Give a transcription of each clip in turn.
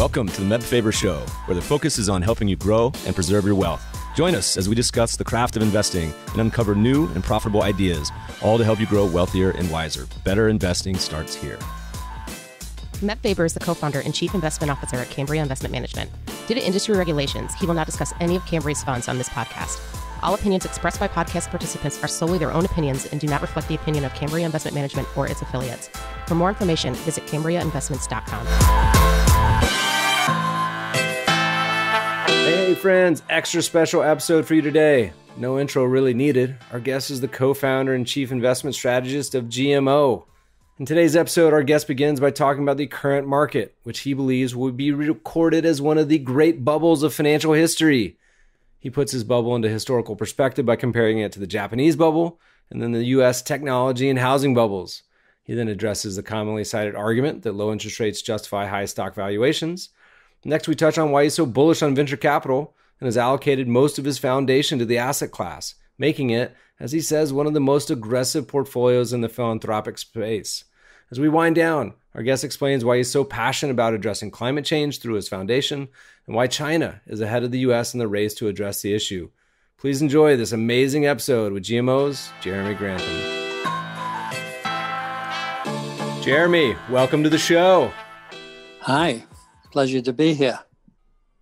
Welcome to the Meb Faber Show, where the focus is on helping you grow and preserve your wealth. Join us as we discuss the craft of investing and uncover new and profitable ideas, all to help you grow wealthier and wiser. Better investing starts here. Meb Faber is the co-founder and chief investment officer at Cambria Investment Management. Due to industry regulations, he will not discuss any of Cambria's funds on this podcast. All opinions expressed by podcast participants are solely their own opinions and do not reflect the opinion of Cambria Investment Management or its affiliates. For more information, visit CambriaInvestments.com. Hey friends, extra special episode for you today. No intro really needed. Our guest is the co-founder and chief investment strategist of GMO. In today's episode, our guest begins by talking about the current market, which he believes will be recorded as one of the great bubbles of financial history. He puts his bubble into historical perspective by comparing it to the Japanese bubble and then the U.S. technology and housing bubbles. He then addresses the commonly cited argument that low interest rates justify high stock valuations. Next, we touch on why he's so bullish on venture capital and has allocated most of his foundation to the asset class, making it, as he says, one of the most aggressive portfolios in the philanthropic space. As we wind down, our guest explains why he's so passionate about addressing climate change through his foundation and why China is ahead of the U.S. in the race to address the issue. Please enjoy this amazing episode with GMO's Jeremy Grantham. Jeremy, welcome to the show. Hi, pleasure to be here.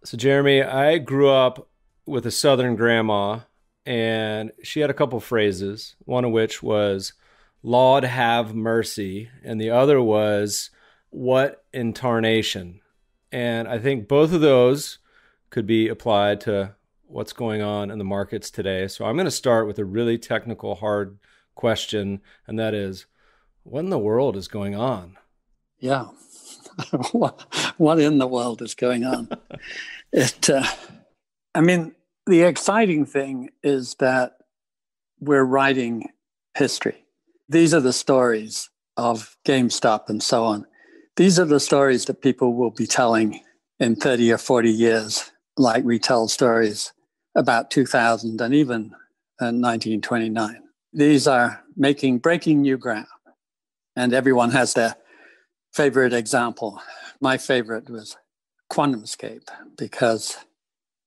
So Jeremy, I grew up with a Southern grandma, and she had a couple phrases, one of which was, Lord have mercy. And the other was, what in tarnation? And I think both of those could be applied to what's going on in the markets today. So I'm going to start with a really technical, hard question. And that is, what in the world is going on? Yeah. What in the world is going on? The exciting thing is that we're writing history. These are the stories of GameStop and so on. These are the stories that people will be telling in 30 or 40 years, like we tell stories about 2000 and even 1929. These are breaking new ground. And everyone has their favorite example. My favorite was QuantumScape, because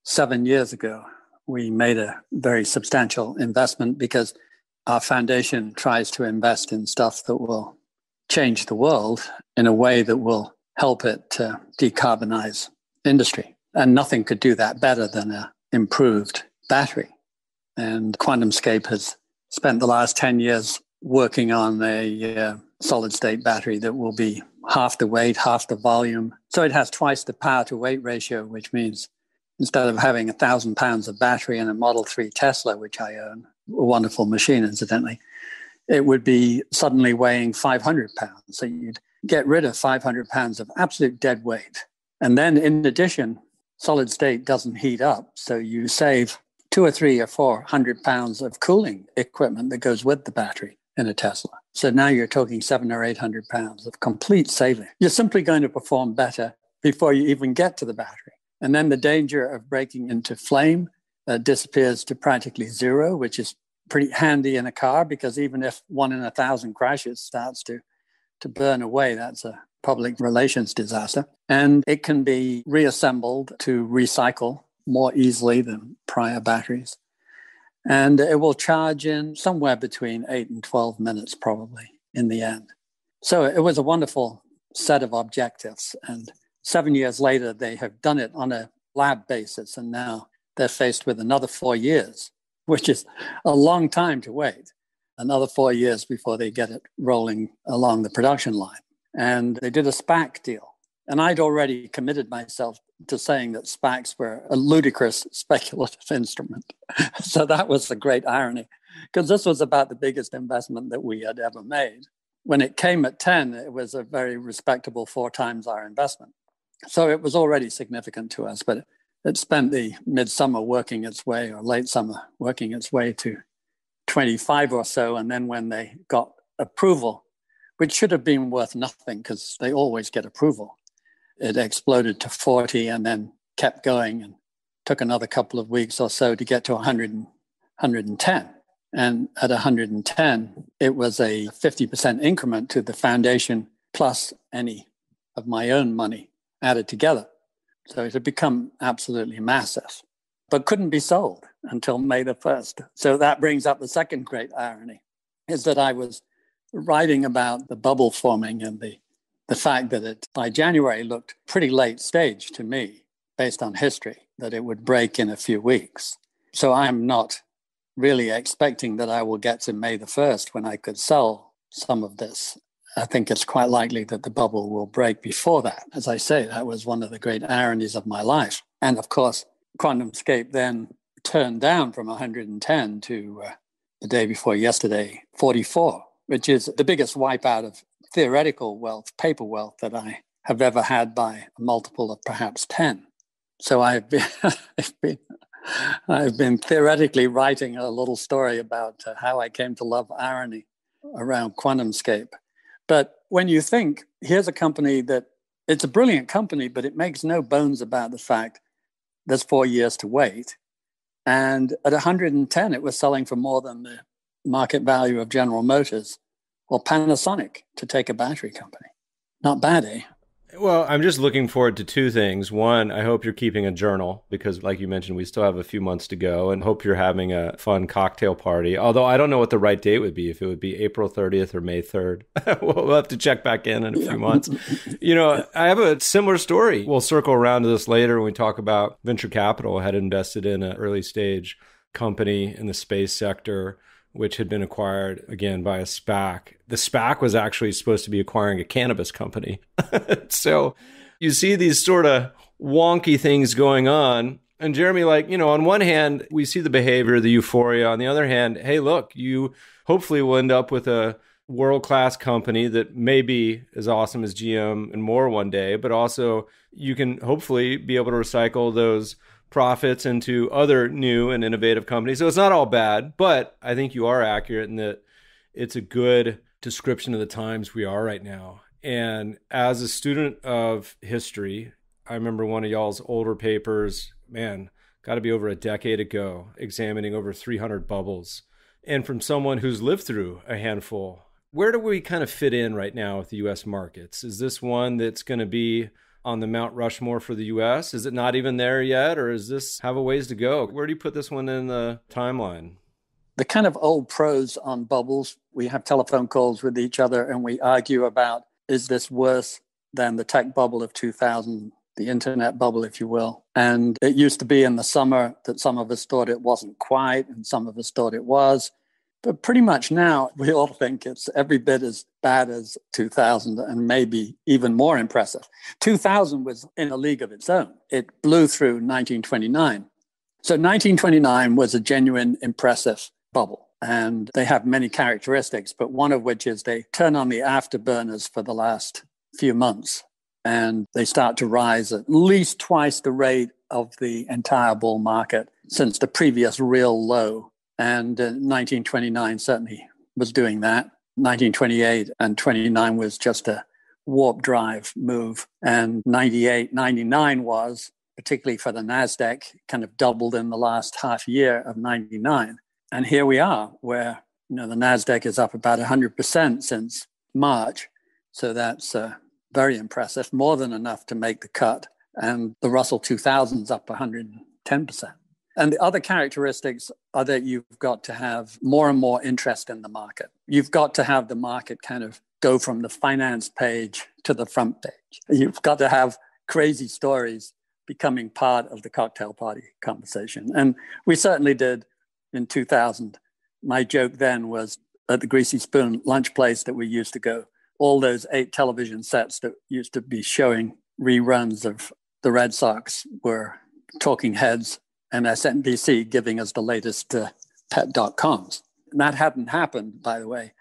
7 years ago, we made a very substantial investment because our foundation tries to invest in stuff that will change the world in a way that will help it to decarbonize industry. And nothing could do that better than an improved battery. And QuantumScape has spent the last 10 years working on a solid-state battery that will be half the weight, half the volume. So it has twice the power-to-weight ratio, which means instead of having 1,000 pounds of battery in a Model 3 Tesla, which I own, a wonderful machine, incidentally, it would be suddenly weighing 500 pounds. So you'd get rid of 500 pounds of absolute dead weight. And then in addition, solid state doesn't heat up. So you save 200 or 300 or 400 pounds of cooling equipment that goes with the battery in a Tesla. So now you're talking 700 or 800 pounds of complete saving. You're simply going to perform better before you even get to the battery. And then the danger of breaking into flame disappears to practically zero, which is pretty handy in a car, because even if 1 in 1,000 crashes starts to burn away, that's a public relations disaster. And it can be reassembled to recycle more easily than prior batteries. And it will charge in somewhere between 8 and 12 minutes probably in the end. So it was a wonderful set of objectives. And 7 years later, they have done it on a lab basis. And now they're faced with another 4 years, which is a long time to wait, another 4 years before they get it rolling along the production line. And they did a SPAC deal. And I'd already committed myself to saying that SPACs were a ludicrous speculative instrument. So that was the great irony, because this was about the biggest investment that we had ever made. When it came at 10, it was a very respectable 4 times our investment. So it was already significant to us, but it spent the midsummer working its way, or late summer working its way, to 25 or so. And then when they got approval, which should have been worth nothing because they always get approval, it exploded to 40 and then kept going and took another couple of weeks or so to get to 100 and 110. And at 110, it was a 50% increment to the foundation plus any of my own money added together. So it had become absolutely massive, but couldn't be sold until May the 1st. So that brings up the second great irony, is that I was writing about the bubble forming and the fact that it, by January, looked pretty late stage to me, based on history, that it would break in a few weeks. So I'm not really expecting that I will get to May the 1st when I could sell some of this. I think it's quite likely that the bubble will break before that. As I say, that was one of the great ironies of my life. And of course, QuantumScape then turned down from 110 to the day before yesterday, 44, which is the biggest wipeout of theoretical wealth, paper wealth, that I have ever had, by a multiple of perhaps 10. So I've been theoretically writing a little story about how I came to love irony around QuantumScape. But when you think, here's a company that, it's a brilliant company, but it makes no bones about the fact there's 4 years to wait. And at 110, it was selling for more than the market value of General Motors or Panasonic to take a battery company. Not bad, eh? Well, I'm just looking forward to two things. One, I hope you're keeping a journal, because like you mentioned, we still have a few months to go, and hope you're having a fun cocktail party. Although I don't know what the right date would be, if it would be April 30th or May 3rd. We'll have to check back in a few months. You know, I have a similar story. We'll circle around to this later when we talk about venture capital. I had invested in an early stage company in the space sector, which had been acquired, again, by a SPAC. The SPAC was actually supposed to be acquiring a cannabis company. So you see these sort of wonky things going on. And Jeremy, like, you know, on one hand, we see the behavior, the euphoria. On the other hand, hey, look, you hopefully will end up with a world-class company that may be as awesome as GM and more one day, but also you can hopefully be able to recycle those profits into other new and innovative companies. So it's not all bad, but I think you are accurate in that it's a good description of the times we are right now. And as a student of history, I remember one of y'all's older papers, man, got to be over a decade ago, examining over 300 bubbles. And from someone who's lived through a handful, where do we kind of fit in right now with the U.S. markets? Is this one that's going to be on the Mount Rushmore for the U.S.? Is it not even there yet? Or is this have a ways to go? Where do you put this one in the timeline? The kind of old pros on bubbles, we have telephone calls with each other and we argue about, is this worse than the tech bubble of 2000, the internet bubble, if you will? And it used to be in the summer that some of us thought it wasn't quite and some of us thought it was. But pretty much now, we all think it's every bit as bad as 2000 and maybe even more impressive. 2000 was in a league of its own. It blew through 1929. So 1929 was a genuine impressive bubble. And they have many characteristics, but one of which is they turn on the afterburners for the last few months. And they start to rise at least twice the rate of the entire bull market since the previous real low. And 1929 certainly was doing that. 1928 and 29 was just a warp drive move. And 98, 99 was, particularly for the NASDAQ, kind of doubled in the last half year of 99. And here we are, where, you know, the NASDAQ is up about 100% since March. So that's very impressive, more than enough to make the cut. And the Russell 2000 is up 110%. And the other characteristics are that you've got to have more and more interest in the market. You've got to have the market kind of go from the finance page to the front page. You've got to have crazy stories becoming part of the cocktail party conversation. And we certainly did in 2000. My joke then was at the Greasy Spoon lunch place that we used to go, all those 8 television sets that used to be showing reruns of the Red Sox were talking heads. MSNBC giving us the latest pet.coms. And that hadn't happened, by the way,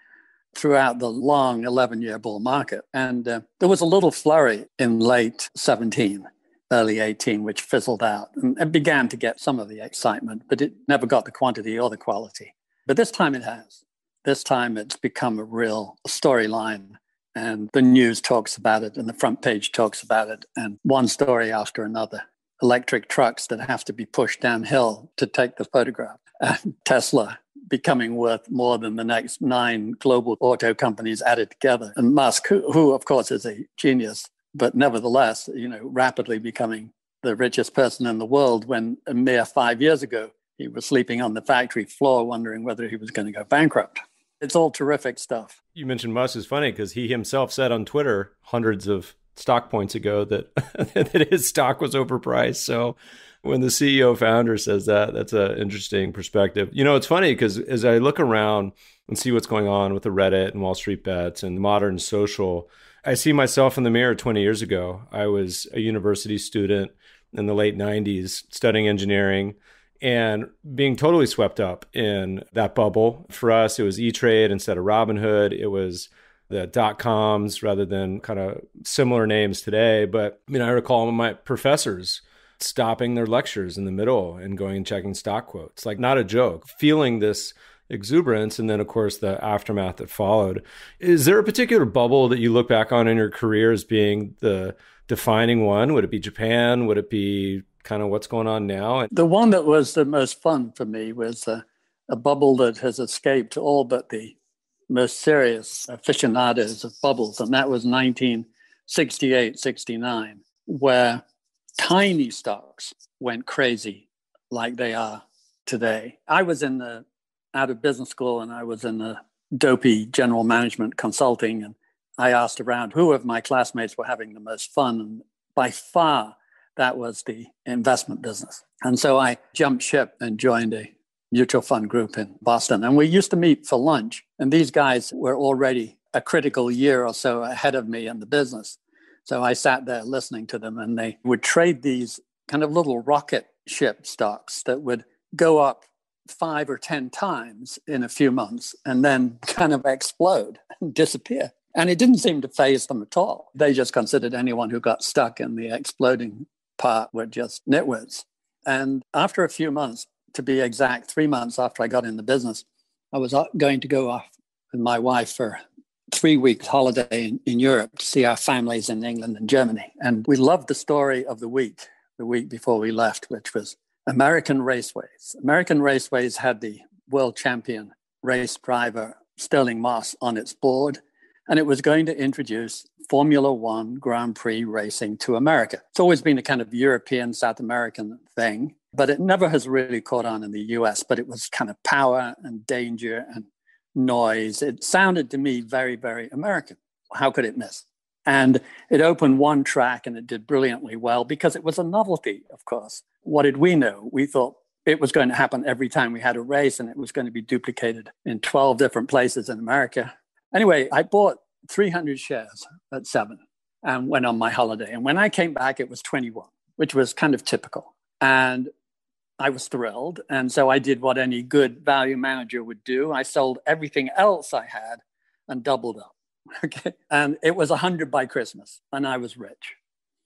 throughout the long 11-year bull market. And there was a little flurry in late 17, early 18, which fizzled out. And it began to get some of the excitement, but it never got the quantity or the quality. But this time it has. This time it's become a real storyline. And the news talks about it, and the front page talks about it, and one story after another. Electric trucks that have to be pushed downhill to take the photograph. And Tesla becoming worth more than the next 9 global auto companies added together. And Musk, who of course is a genius, but nevertheless, you know, rapidly becoming the richest person in the world when a mere 5 years ago, he was sleeping on the factory floor wondering whether he was going to go bankrupt. It's all terrific stuff. You mentioned Musk is funny because he himself said on Twitter hundreds of stock points ago that, that his stock was overpriced. So when the CEO founder says that, that's an interesting perspective. You know, it's funny because as I look around and see what's going on with the Reddit and Wall Street Bets and modern social, I see myself in the mirror 20 years ago. I was a university student in the late 90s studying engineering and being totally swept up in that bubble. For us, it was E-Trade instead of Robinhood. It was the .coms rather than kind of similar names today. But I mean, I recall my professors stopping their lectures in the middle and going and checking stock quotes, like not a joke, feeling this exuberance. And then, of course, the aftermath that followed. Is there a particular bubble that you look back on in your career as being the defining one? Would it be Japan? Would it be kind of what's going on now? The one that was the most fun for me was a bubble that has escaped all but the most serious aficionados of bubbles. And that was 1968, 69, where tiny stocks went crazy like they are today. I was in the out of business school and I was in the dopey general management consulting. And I asked around who of my classmates were having the most fun. And by far, that was the investment business. And so I jumped ship and joined a mutual fund group in Boston. And we used to meet for lunch. And these guys were already a critical year or so ahead of me in the business. So I sat there listening to them and they would trade these kind of little rocket ship stocks that would go up 5 or 10 times in a few months and then kind of explode and disappear. And it didn't seem to faze them at all. They just considered anyone who got stuck in the exploding part were just nitwits. And after a few months, to be exact, 3 months after I got in the business, I was going to go off with my wife for 3 weeks holiday in Europe to see our families in England and Germany. And we loved the story of the week before we left, which was American Raceways. American Raceways had the world champion race driver Stirling Moss on its board, and it was going to introduce Formula One Grand Prix racing to America. It's always been a kind of European, South American thing, but it never has really caught on in the US, but it was kind of power and danger and noise. It sounded to me very, very American. How could it miss? And it opened one track and it did brilliantly well because it was a novelty, of course. What did we know? We thought it was going to happen every time we had a race and it was going to be duplicated in 12 different places in America. Anyway, I bought 300 shares at $7 and went on my holiday. And when I came back, it was 21, which was kind of typical. And I was thrilled. And so I did what any good value manager would do. I sold everything else I had and doubled up. Okay. And it was 100 by Christmas and I was rich.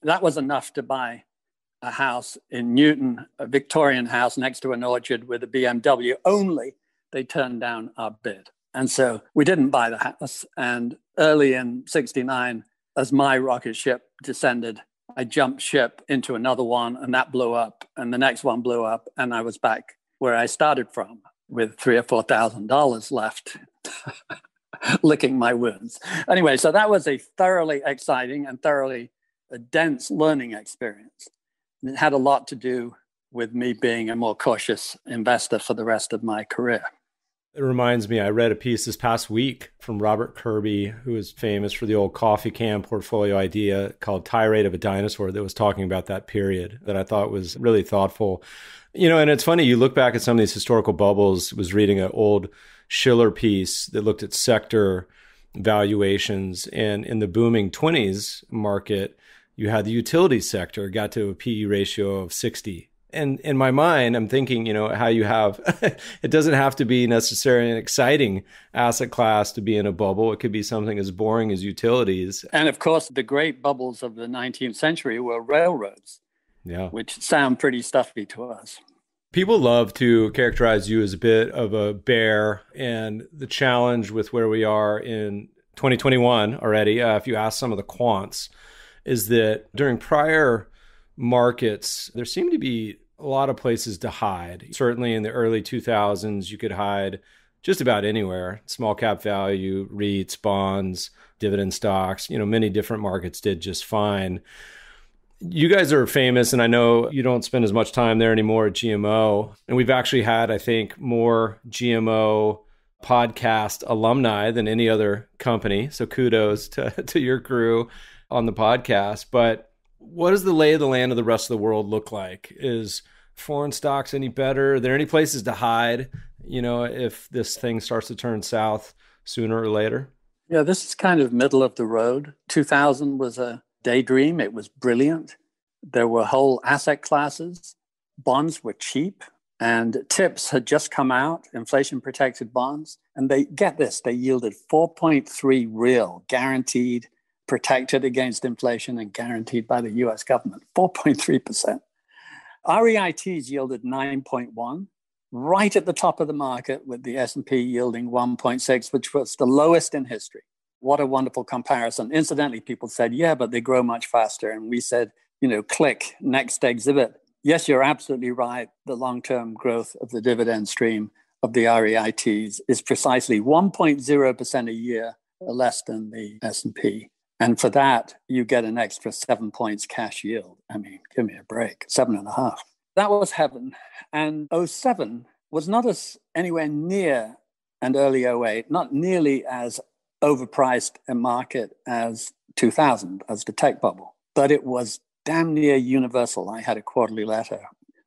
That was enough to buy a house in Newton, a Victorian house next to an orchard with a BMW, only they turned down our bid. And so we didn't buy the house. And early in 69, as my rocket ship descended, I jumped ship into another one and that blew up. And the next one blew up and I was back where I started from with $3,000 or $4,000 left, licking my wounds. Anyway, so that was a thoroughly exciting and thoroughly dense learning experience. And it had a lot to do with me being a more cautious investor for the rest of my career. It reminds me, I read a piece this past week from Robert Kirby, who is famous for the old coffee can portfolio idea called Tirade of a Dinosaur, that was talking about that period that I thought was really thoughtful. You know, and it's funny, you look back at some of these historical bubbles. I was reading an old Schiller piece that looked at sector valuations. And in the booming 20s market, you had the utility sector got to a PE ratio of 60. And in my mind, I'm thinking, you know, how you have, it doesn't have to be necessarily an exciting asset class to be in a bubble. It could be something as boring as utilities. And of course, the great bubbles of the 19th century were railroads, which sound pretty stuffy to us. People love to characterize you as a bit of a bear, and the challenge with where we are in 2021 already, if you ask some of the quants, is that during prior markets, there seemed to be a lot of places to hide. Certainly in the early 2000s, you could hide just about anywhere. Small cap value, REITs, bonds, dividend stocks, you know, many different markets did just fine. You guys are famous, and I know you don't spend as much time there anymore at GMO. And we've actually had, I think, more GMO podcast alumni than any other company. So kudos to your crew on the podcast. But what does the lay of the land of the rest of the world look like? Is foreign stocks any better? Are there any places to hide, you know, if this thing starts to turn south sooner or later? Yeah, this is kind of middle of the road. 2000 was a daydream. It was brilliant. There were whole asset classes. Bonds were cheap, and TIPS had just come out, inflation-protected bonds. And they, get this, they yielded 4.3 real, guaranteed, protected against inflation and guaranteed by the US government, 4.3%. REITs yielded 9.1, right at the top of the market, with the S&P yielding 1.6, which was the lowest in history. What a wonderful comparison. Incidentally, people said, yeah, but they grow much faster. And we said, you know, click, next exhibit. Yes, you're absolutely right. The long-term growth of the dividend stream of the REITs is precisely 1.0% a year less than the S&P. And for that, you get an extra 7 points cash yield. I mean, give me a break, 7.5. That was heaven. And 07 was not as anywhere near, and early 08, not nearly as overpriced a market as 2000, as the tech bubble. But it was damn near universal. I had a quarterly letter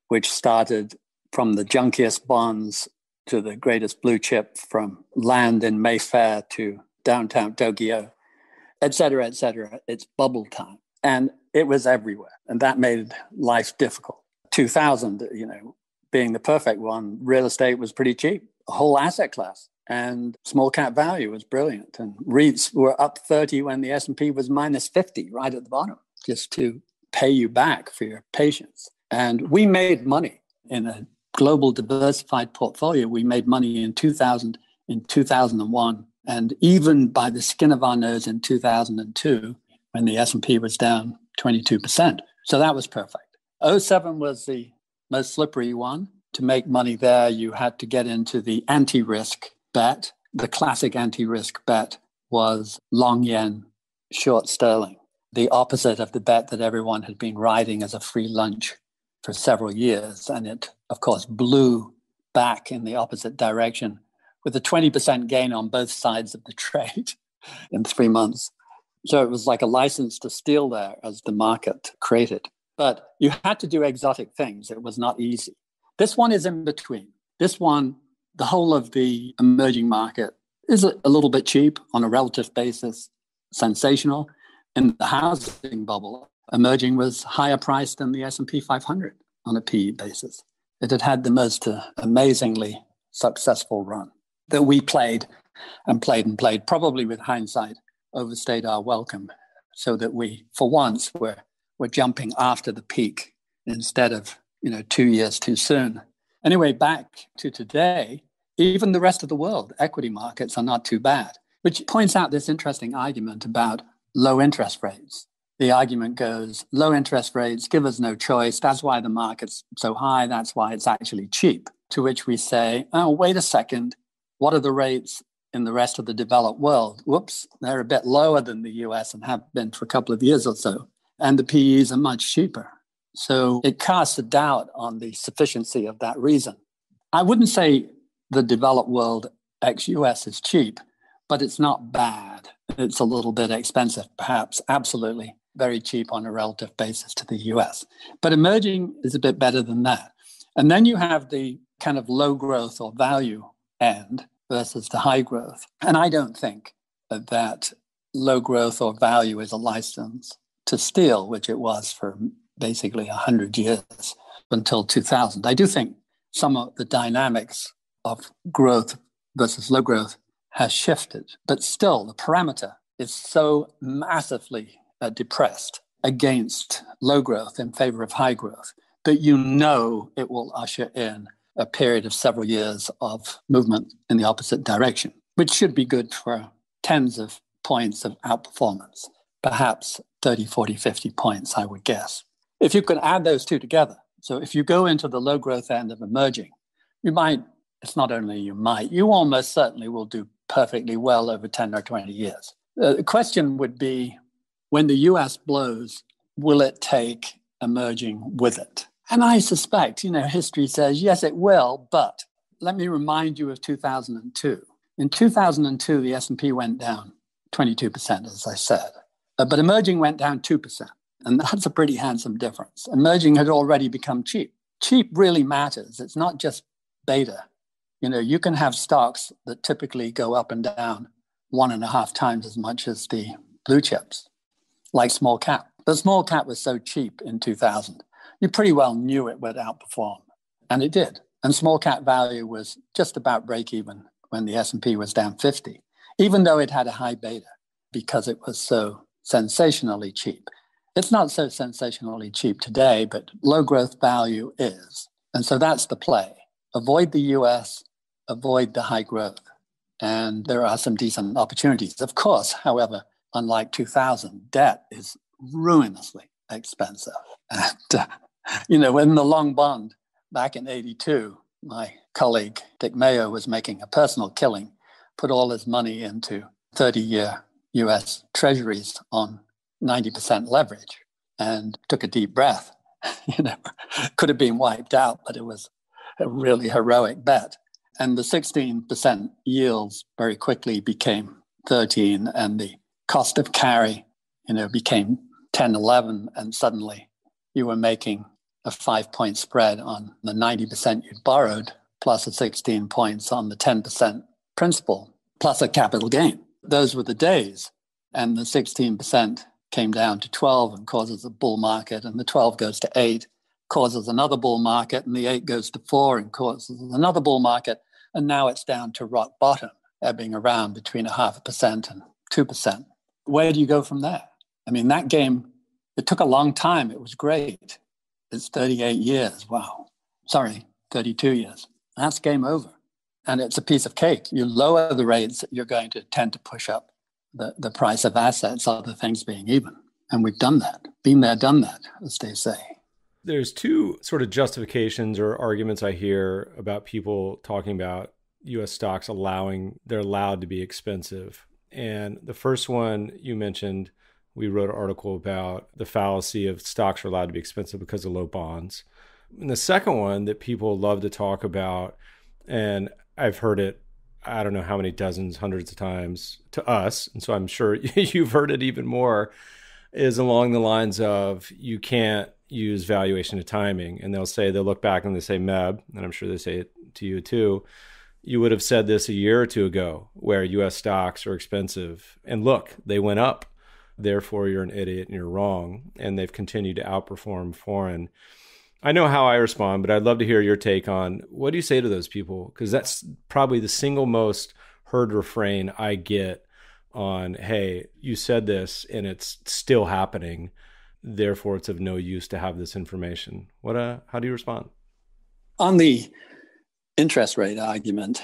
which started from the junkiest bonds to the greatest blue chip, from land in Mayfair to downtown Tokyo, et cetera, et cetera. It's bubble time. And it was everywhere. And that made life difficult. 2000, you know, being the perfect one, real estate was pretty cheap, a whole asset class. And small cap value was brilliant. And REITs were up 30 when the S&P was minus 50, right at the bottom, just to pay you back for your patience. And we made money in a global diversified portfolio. We made money in 2000, in 2001, and even by the skin of our nose in 2002, when the S&P was down 22%. So that was perfect. 07 was the most slippery one. To make money there, you had to get into the anti-risk bet. The classic anti-risk bet was long yen, short sterling, the opposite of the bet that everyone had been riding as a free lunch for several years. And it, of course, blew back in the opposite direction with a 20% gain on both sides of the trade in 3 months. So it was like a license to steal there, as the market created. But you had to do exotic things. It was not easy. This one is in between. This one, the whole of the emerging market, is a little bit cheap on a relative basis, sensational. In the housing bubble, emerging was higher priced than the S&P 500 on a PE basis. It had had the most amazingly successful run that we played and played and played, probably with hindsight, overstayed our welcome, so that we, for once, were jumping after the peak instead of, you know, 2 years too soon. Anyway, back to today, even the rest of the world, equity markets are not too bad, which points out this interesting argument about low interest rates. The argument goes, low interest rates give us no choice. That's why the market's so high. That's why it's actually cheap. To which we say, oh, wait a second. What are the rates in the rest of the developed world? Whoops, they're a bit lower than the US and have been for a couple of years or so. And the PEs are much cheaper. So it casts a doubt on the sufficiency of that reason. I wouldn't say the developed world ex-US is cheap, but it's not bad. It's a little bit expensive, perhaps, absolutely, very cheap on a relative basis to the US. But emerging is a bit better than that. And then you have the kind of low growth or value end versus the high growth. And I don't think that low growth or value is a license to steal, which it was for basically 100 years until 2000. I do think some of the dynamics of growth versus low growth has shifted, but still the parameter is so massively depressed against low growth in favor of high growth that you know it will usher in a period of several years of movement in the opposite direction, which should be good for tens of points of outperformance, perhaps 30, 40, 50 points, I would guess. If you could add those two together, so if you go into the low growth end of emerging, you might, it's not only you might, you almost certainly will do perfectly well over 10 or 20 years. The question would be, when the US blows, will it take emerging with it? And I suspect, you know, history says, yes, it will, but let me remind you of 2002. In 2002, the S&P went down 22%, as I said, but emerging went down 2%. And that's a pretty handsome difference. Emerging had already become cheap. Cheap really matters. It's not just beta. You know, you can have stocks that typically go up and down 1.5 times as much as the blue chips, like small cap. But small cap was so cheap in 2000. You pretty well knew it would outperform, and it did. And small cap value was just about break even when the S&P was down 50, even though it had a high beta because it was so sensationally cheap. It's not so sensationally cheap today, but low growth value is. And so that's the play. Avoid the US, avoid the high growth. And there are some decent opportunities. Of course, however, unlike 2000, debt is ruinously expensive. And, you know, when the long bond back in 82, my colleague Dick Mayo was making a personal killing, put all his money into 30-year US treasuries on 90% leverage and took a deep breath. You know, could have been wiped out, but it was a really heroic bet. And the 16% yields very quickly became 13, and the cost of carry, you know, became 10, 11, and suddenly you were making a 5-point spread on the 90% you'd borrowed, plus a 16 points on the 10% principal, plus a capital gain. Those were the days. And the 16% came down to 12 and causes a bull market, and the 12 goes to 8, causes another bull market, and the 8 goes to 4 and causes another bull market. And now it's down to rock bottom, ebbing around between 0.5% and 2%. Where do you go from there? I mean, that game, it took a long time. It was great. It's 38 years. Wow. Sorry, 32 years. That's game over. And it's a piece of cake. You lower the rates, you're going to tend to push up the price of assets, other things being even. And we've done that. Been there, done that, as they say. There's two sort of justifications or arguments I hear about people talking about U.S. stocks they're allowed to be expensive. And the first one you mentioned, we wrote an article about the fallacy of stocks are allowed to be expensive because of low bonds. And the second one that people love to talk about, and I've heard it I don't know how many dozens, hundreds of times to us, and so I'm sure you've heard it even more, is along the lines of you can't use valuation to timing. And they'll look back and they say, Meb, and I'm sure they say it to you too, you would have said this a year or two ago where U.S. stocks are expensive. And look, they went up. Therefore, you're an idiot and you're wrong. And they've continued to outperform foreign. I know how I respond, but I'd love to hear your take on what do you say to those people? Because that's probably the single most heard refrain I get on, hey, you said this and it's still happening. Therefore, it's of no use to have this information. How do you respond? On the interest rate argument,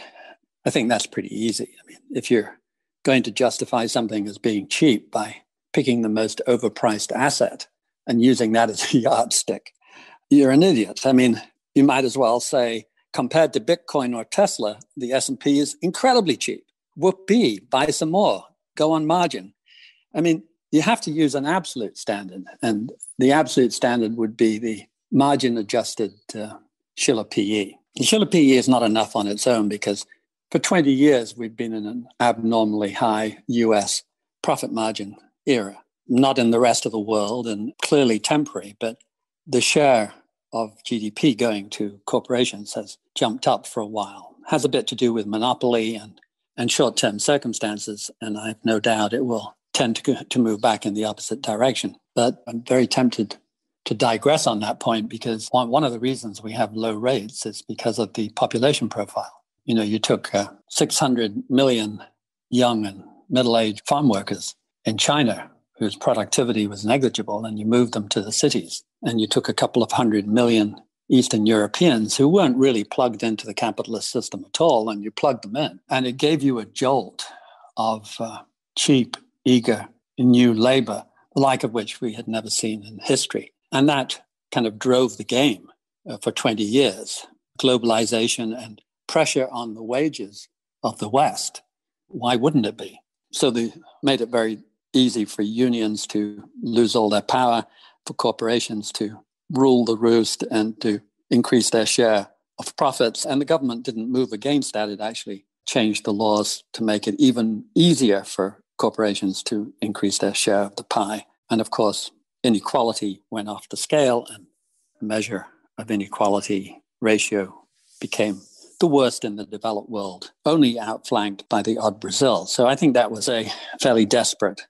I think that's pretty easy. I mean, if you're going to justify something as being cheap by picking the most overpriced asset and using that as a yardstick, you're an idiot. I mean, you might as well say, compared to Bitcoin or Tesla, the S&P is incredibly cheap. Whoopee, buy some more, go on margin. I mean, you have to use an absolute standard, and the absolute standard would be the margin-adjusted Shiller PE. The Shiller PE is not enough on its own because for 20 years, we've been in an abnormally high U.S. profit margin era, not in the rest of the world and clearly temporary, but the share of GDP going to corporations has jumped up for a while. It has a bit to do with monopoly and short-term circumstances, and I have no doubt it will tend to move back in the opposite direction. But I'm very tempted to digress on that point because one of the reasons we have low rates is because of the population profile. You know, you took 600 million young and middle-aged farm workers in China whose productivity was negligible, and you moved them to the cities. And you took a couple of 100 million Eastern Europeans who weren't really plugged into the capitalist system at all, and you plugged them in. And it gave you a jolt of cheap, eager, new labor, the like of which we had never seen in history. And that kind of drove the game for 20 years. Globalization and pressure on the wages of the West. Why wouldn't it be? So they made it very easy for unions to lose all their power. for corporations to rule the roost and to increase their share of profits. And the government didn't move against that. It actually changed the laws to make it even easier for corporations to increase their share of the pie. And of course, inequality went off the scale, and the measure of inequality ratio became the worst in the developed world, only outflanked by the odd Brazil. So I think that was a fairly desperate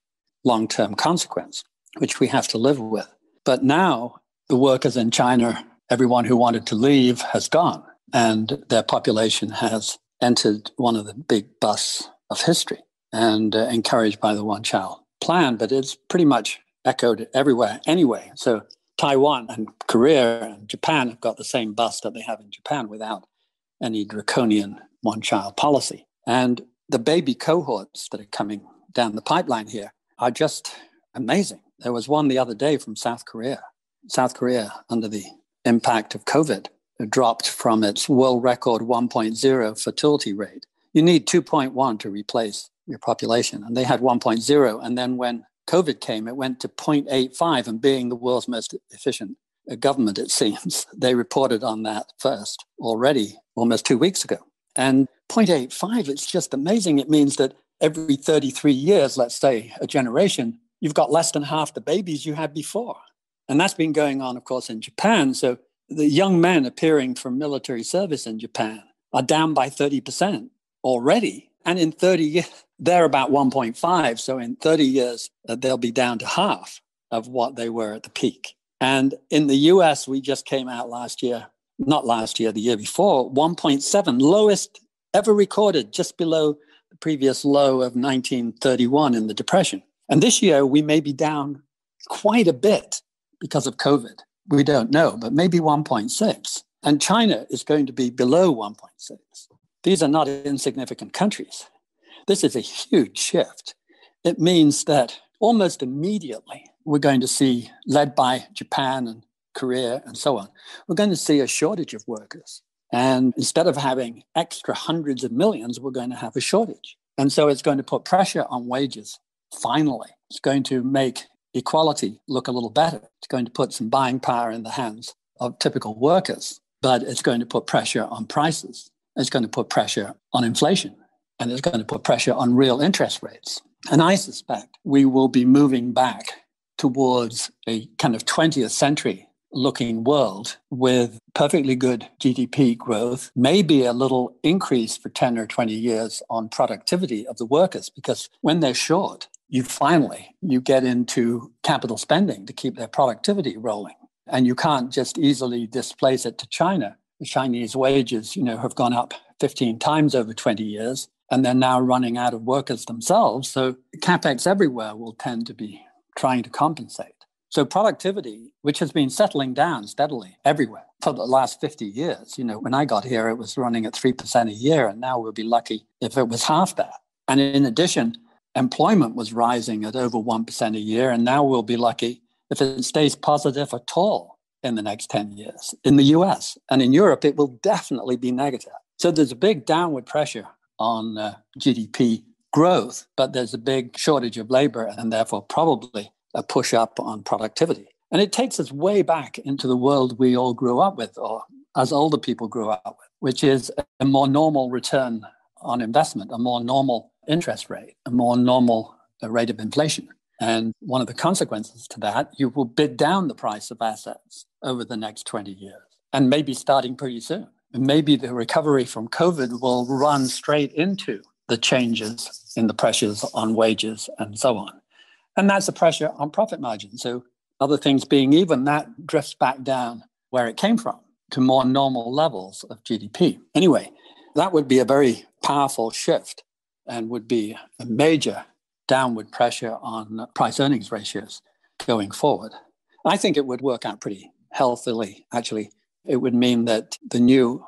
long-term consequence, which we have to live with. But now the workers in China, everyone who wanted to leave has gone, and their population has entered one of the big busts of history, and encouraged by the one-child plan, but it's pretty much echoed everywhere anyway. So Taiwan and Korea and Japan have got the same bust that they have in Japan without any draconian one-child policy. And the baby cohorts that are coming down the pipeline here are just amazing. There was one the other day from South Korea. South Korea, under the impact of COVID, dropped from its world record 1.0 fertility rate. You need 2.1 to replace your population. And they had 1.0. And then when COVID came, it went to 0.85. And being the world's most efficient government, it seems, they reported on that first already almost 2 weeks ago. And 0.85, it's just amazing. It means that every 33 years, let's say a generation, you've got less than half the babies you had before. And that's been going on, of course, in Japan. So the young men appearing for military service in Japan are down by 30% already. And in 30 years, they're about 1.5. So in 30 years, they'll be down to half of what they were at the peak. And in the US, we just came out the year before, 1.7, lowest ever recorded, just below the previous low of 1931 in the Depression. And this year, we may be down quite a bit because of COVID. We don't know, but maybe 1.6. And China is going to be below 1.6. These are not insignificant countries. This is a huge shift. It means that almost immediately we're going to see, led by Japan and Korea and so on, we're going to see a shortage of workers. And instead of having extra hundreds of millions, we're going to have a shortage. And so it's going to put pressure on wages, finally. It's going to make equality look a little better. It's going to put some buying power in the hands of typical workers, but it's going to put pressure on prices. It's going to put pressure on inflation, and it's going to put pressure on real interest rates. And I suspect we will be moving back towards a kind of 20th century looking world with perfectly good GDP growth, maybe a little increase for 10 or 20 years on productivity of the workers, because when they're short, you get into capital spending to keep their productivity rolling. And you can't just easily displace it to China. The Chinese wages, have gone up 15 times over 20 years, and they're now running out of workers themselves. So CapEx everywhere will tend to be trying to compensate. So productivity, which has been settling down steadily everywhere for the last 50 years, when I got here, it was running at 3% a year, and now we'll be lucky if it was half that. And in addition, employment was rising at over 1% a year, and now we'll be lucky if it stays positive at all in the next 10 years. In the US and in Europe, it will definitely be negative. So there's a big downward pressure on GDP growth, but there's a big shortage of labor and therefore probably a push up on productivity. And it takes us way back into the world we all grew up with, or as older people grew up with, which is a more normal return on investment, a more normal interest rate, a more normal rate of inflation. And one of the consequences to that, you will bid down the price of assets over the next 20 years, and maybe starting pretty soon. And maybe the recovery from COVID will run straight into the changes in the pressures on wages and so on. And that's the pressure on profit margins. So other things being even, that drifts back down where it came from to more normal levels of GDP. Anyway, that would be a very powerful shift and would be a major downward pressure on price-earnings ratios going forward. I think it would work out pretty healthily, actually. It would mean that the new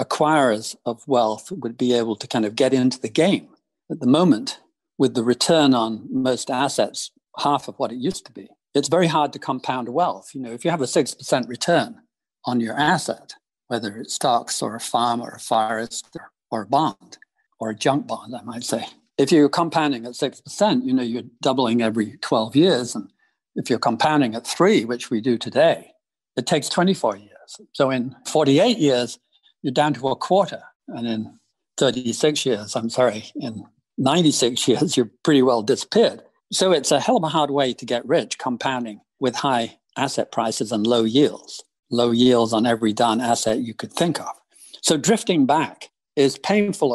acquirers of wealth would be able to kind of get into the game. At the moment, with the return on most assets, half of what it used to be, it's very hard to compound wealth. If you have a 6% return on your asset, whether it's stocks or a farm or a forest or a bond or a junk bond, I might say, if you're compounding at 6%, you're doubling every 12 years, and if you're compounding at 3, which we do today, it takes 24 years. So in 48 years, you're down to a quarter. And in 96 years, you're pretty well disappeared. So it's a hell of a hard way to get rich, compounding with high asset prices and low yields on every darn asset you could think of. So drifting back is painful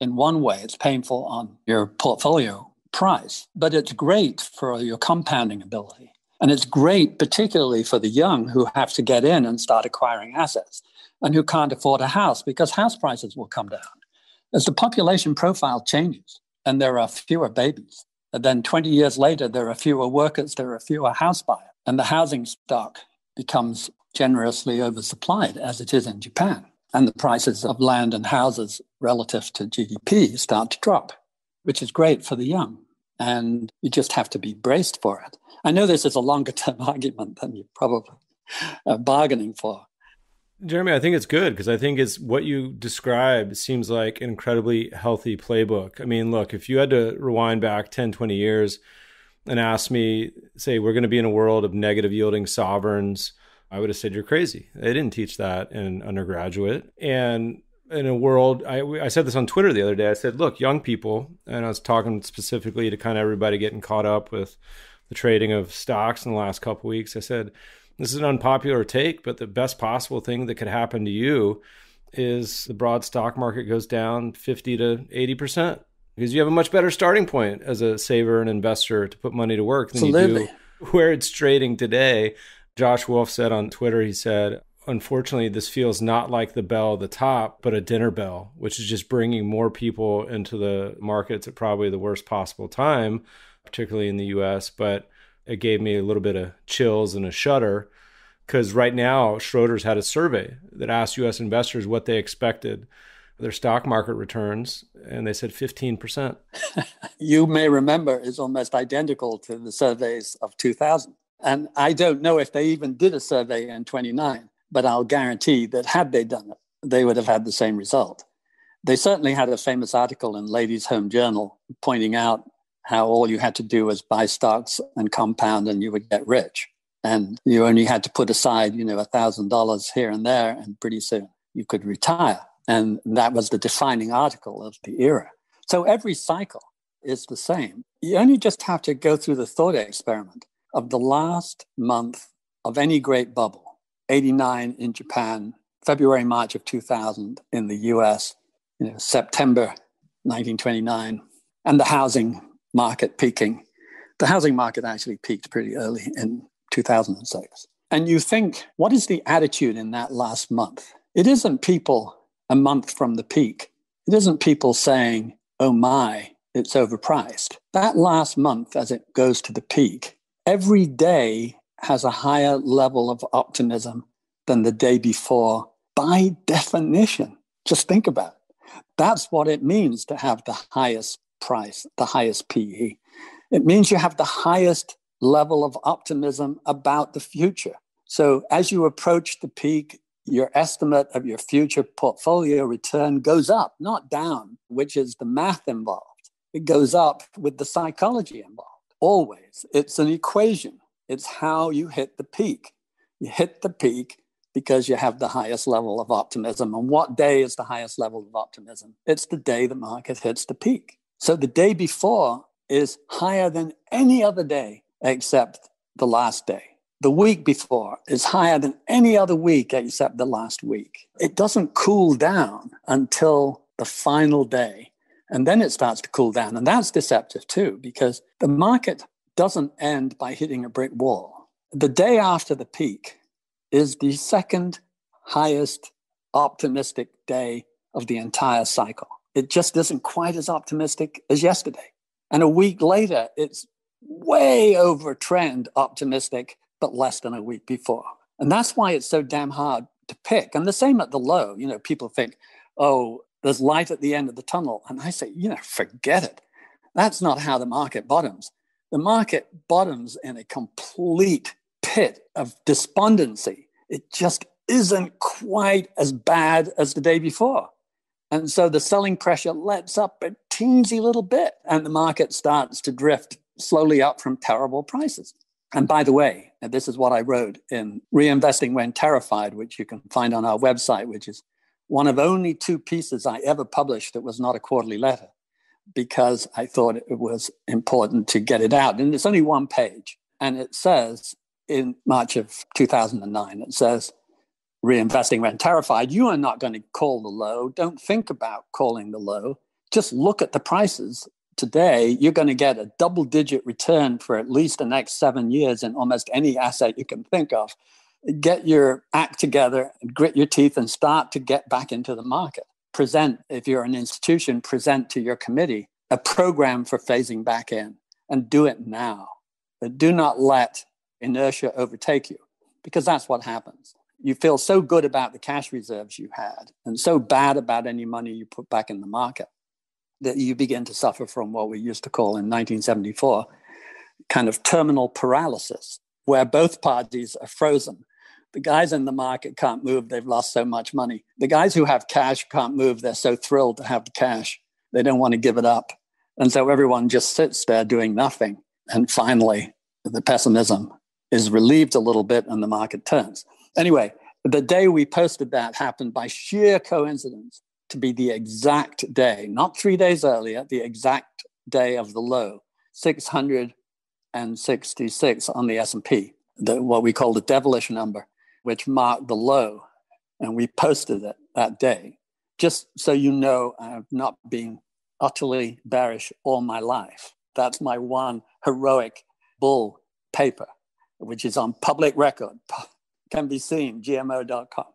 in one way. It's painful on your portfolio price, but it's great for your compounding ability. And it's great particularly for the young who have to get in and start acquiring assets and who can't afford a house because house prices will come down. As the population profile changes and there are fewer babies, and then 20 years later, there are fewer workers, there are fewer house buyers, and the housing stock becomes generously oversupplied as it is in Japan. And the prices of land and houses relative to GDP start to drop, which is great for the young. And you just have to be braced for it. I know this is a longer-term argument than you're probably bargaining for. Jeremy, I think it's good because I think it's what you describe seems like an incredibly healthy playbook. I mean, look, if you had to rewind back 10, 20 years and ask me, say, we're going to be in a world of negative yielding sovereigns, I would have said, you're crazy. They didn't teach that in undergraduate. And in a world, I said this on Twitter the other day, I said, look, young people, and I was talking specifically to kind of everybody getting caught up with the trading of stocks in the last couple of weeks. I said, this is an unpopular take, but the best possible thing that could happen to you is the broad stock market goes down 50 to 80% because you have a much better starting point as a saver and investor to put money to work than you do where it's trading today. Josh Wolf said on Twitter, he said, unfortunately, this feels not like the bell at the top, but a dinner bell, which is just bringing more people into the markets at probably the worst possible time, particularly in the U.S., but it gave me a little bit of chills and a shudder because right now Schroeder's had a survey that asked U.S. investors what they expected their stock market returns, and they said 15%. You may remember is almost identical to the surveys of 2000. And I don't know if they even did a survey in 29, but I'll guarantee that had they done it, they would have had the same result. They certainly had a famous article in Ladies' Home Journal pointing out how all you had to do was buy stocks and compound and you would get rich. And you only had to put aside, $1,000 here and there, and pretty soon you could retire. And that was the defining article of the era. So every cycle is the same. You only just have to go through the thought experiment of the last month of any great bubble, 89 in Japan, February, March of 2000 in the US, September 1929, and the housing market peaking. The housing market actually peaked pretty early in 2006. And you think, what is the attitude in that last month? It isn't people a month from the peak. It isn't people saying, oh my, it's overpriced. That last month, as it goes to the peak, every day has a higher level of optimism than the day before, by definition. Just think about it. That's what it means to have the highest price, the highest PE. It means you have the highest level of optimism about the future. So as you approach the peak, your estimate of your future portfolio return goes up, not down, which is the math involved. It goes up with the psychology involved. Always. It's an equation. It's how you hit the peak. You hit the peak because you have the highest level of optimism. And what day is the highest level of optimism? It's the day the market hits the peak. So the day before is higher than any other day except the last day. The week before is higher than any other week except the last week. It doesn't cool down until the final day. And then it starts to cool down. And that's deceptive too, because the market doesn't end by hitting a brick wall. The day after the peak is the second highest optimistic day of the entire cycle. It just isn't quite as optimistic as yesterday. And a week later, it's way over trend optimistic, but less than a week before. And that's why it's so damn hard to pick. And the same at the low. People think, oh, there's light at the end of the tunnel. And I say, forget it. That's not how the market bottoms. The market bottoms in a complete pit of despondency. It just isn't quite as bad as the day before. And so the selling pressure lets up a teensy little bit and the market starts to drift slowly up from terrible prices. And by the way, this is what I wrote in Reinvesting When Terrified, which you can find on our website, which is one of only two pieces I ever published that was not a quarterly letter, because I thought it was important to get it out. And it's only one page. And it says, in March of 2009, it says, Reinvesting When Terrified, you are not going to call the low. Don't think about calling the low. Just look at the prices today. You're going to get a double-digit return for at least the next 7 years in almost any asset you can think of. Get your act together, grit your teeth, and start to get back into the market. Present, if you're an institution, present to your committee a program for phasing back in, and do it now. But do not let inertia overtake you, because that's what happens. You feel so good about the cash reserves you had and so bad about any money you put back in the market that you begin to suffer from what we used to call in 1974 kind of terminal paralysis, where both parties are frozen. The guys in the market can't move. They've lost so much money. The guys who have cash can't move. They're so thrilled to have the cash. They don't want to give it up. And so everyone just sits there doing nothing. And finally, the pessimism is relieved a little bit and the market turns. Anyway, the day we posted that happened by sheer coincidence to be the exact day, not 3 days earlier, the exact day of the low, 666 on the S&P, what we call the devilish number, which marked the low. And we posted it that day. Just so you know, I've not been utterly bearish all my life. That's my one heroic bull paper, which is on public record, can be seen, GMO.com.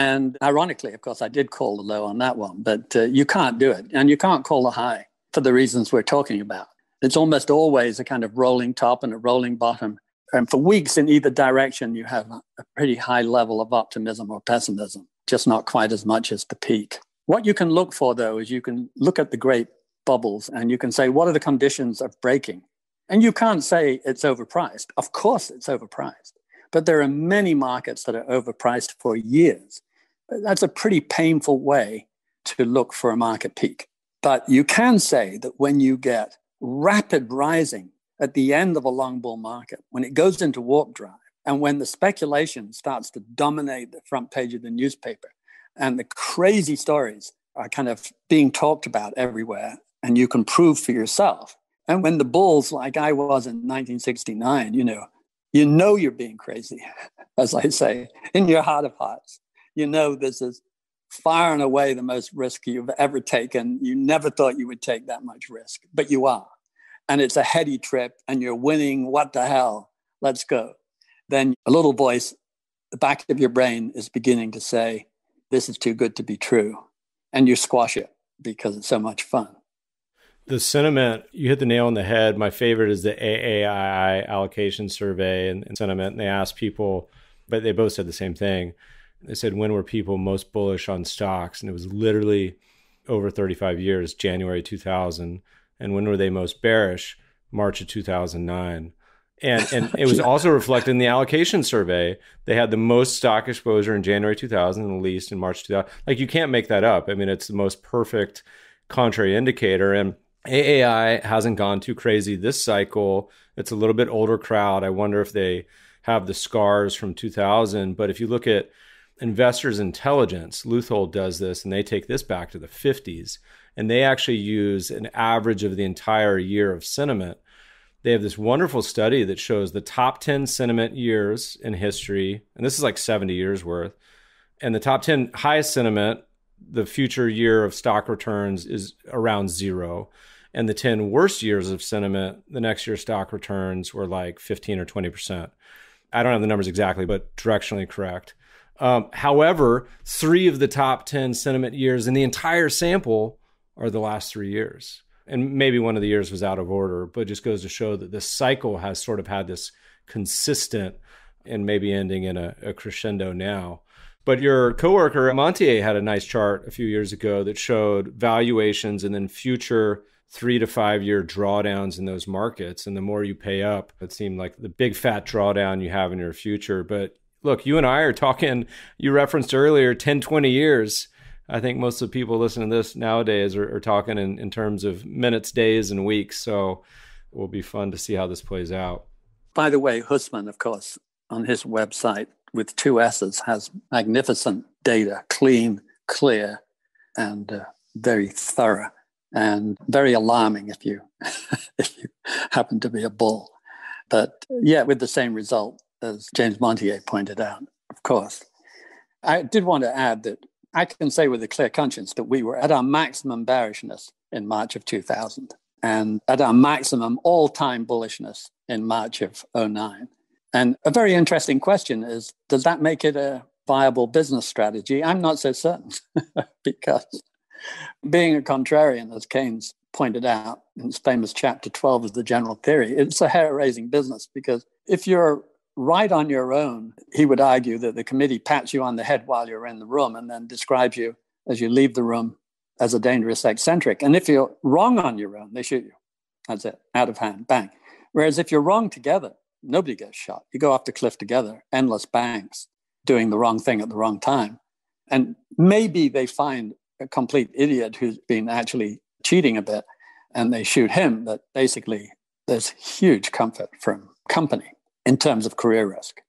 And ironically, of course, I did call the low on that one, but you can't do it. And you can't call the high for the reasons we're talking about. It's almost always a kind of rolling top and a rolling bottom. And for weeks in either direction, you have a pretty high level of optimism or pessimism, just not quite as much as the peak. What you can look for, though, is you can look at the great bubbles and you can say, what are the conditions of breaking? And you can't say it's overpriced. Of course, it's overpriced. But there are many markets that are overpriced for years. That's a pretty painful way to look for a market peak. But you can say that when you get rapid rising at the end of a long bull market, when it goes into warp drive, and when the speculation starts to dominate the front page of the newspaper, and the crazy stories are kind of being talked about everywhere, and you can prove for yourself. And when the bulls, like I was in 1969, you know you're being crazy, as I say, in your heart of hearts. You know this is far and away the most risk you've ever taken. You never thought you would take that much risk, but you are. And it's a heady trip and you're winning. What the hell? Let's go. Then a little voice, the back of your brain is beginning to say, this is too good to be true. And you squash it because it's so much fun. The sentiment, you hit the nail on the head. My favorite is the AAII allocation survey and sentiment. And they asked people, but they both said the same thing. They said, when were people most bullish on stocks? And it was literally over 35 years, January 2000. And when were they most bearish? March of 2009. And it was also reflected in the allocation survey. They had the most stock exposure in January 2000 and the least in March 2000. Like, you can't make that up. I mean, it's the most perfect contrary indicator. And AAI hasn't gone too crazy this cycle. It's a little bit older crowd. I wonder if they have the scars from 2000. But if you look at Investors Intelligence, Luthold does this, and they take this back to the 50s. And they actually use an average of the entire year of sentiment. They have this wonderful study that shows the top 10 sentiment years in history. And this is like 70 years worth. And the top 10 highest sentiment, the future year of stock returns is around zero. And the 10 worst years of sentiment, the next year stock returns were like 15 or 20%. I don't have the numbers exactly, but directionally correct. However, three of the top 10 sentiment years in the entire sample are the last 3 years. And maybe one of the years was out of order, but it just goes to show that this cycle has sort of had this consistent and maybe ending in a crescendo now. But your coworker, Montier, had a nice chart a few years ago that showed valuations and then future 3 to 5 year drawdowns in those markets. And the more you pay up, it seemed like the big fat drawdown you have in your future. But look, you and I are talking, you referenced earlier, 10, 20 years. I think most of the people listening to this nowadays are talking in terms of minutes, days, and weeks. So it will be fun to see how this plays out. By the way, Hussman, of course, on his website with two S's has magnificent data, clean, clear, and very thorough, and very alarming if you if you happen to be a bull. But yeah, with the same result as James Montier pointed out, of course. I did want to add that I can say with a clear conscience that we were at our maximum bearishness in March of 2000 and at our maximum all-time bullishness in March of 2009. And a very interesting question is, does that make it a viable business strategy? I'm not so certain because being a contrarian, as Keynes pointed out in his famous chapter 12 of The General Theory, it's a hair-raising business because if you're right on your own, he would argue that the committee pats you on the head while you're in the room and then describes you as you leave the room as a dangerous eccentric. And if you're wrong on your own, they shoot you. That's it. Out of hand. Bang. Whereas if you're wrong together, nobody gets shot. You go off the cliff together, endless bangs, doing the wrong thing at the wrong time. And maybe they find a complete idiot who's been actually cheating a bit and they shoot him. But basically, there's huge comfort from company in terms of career risk.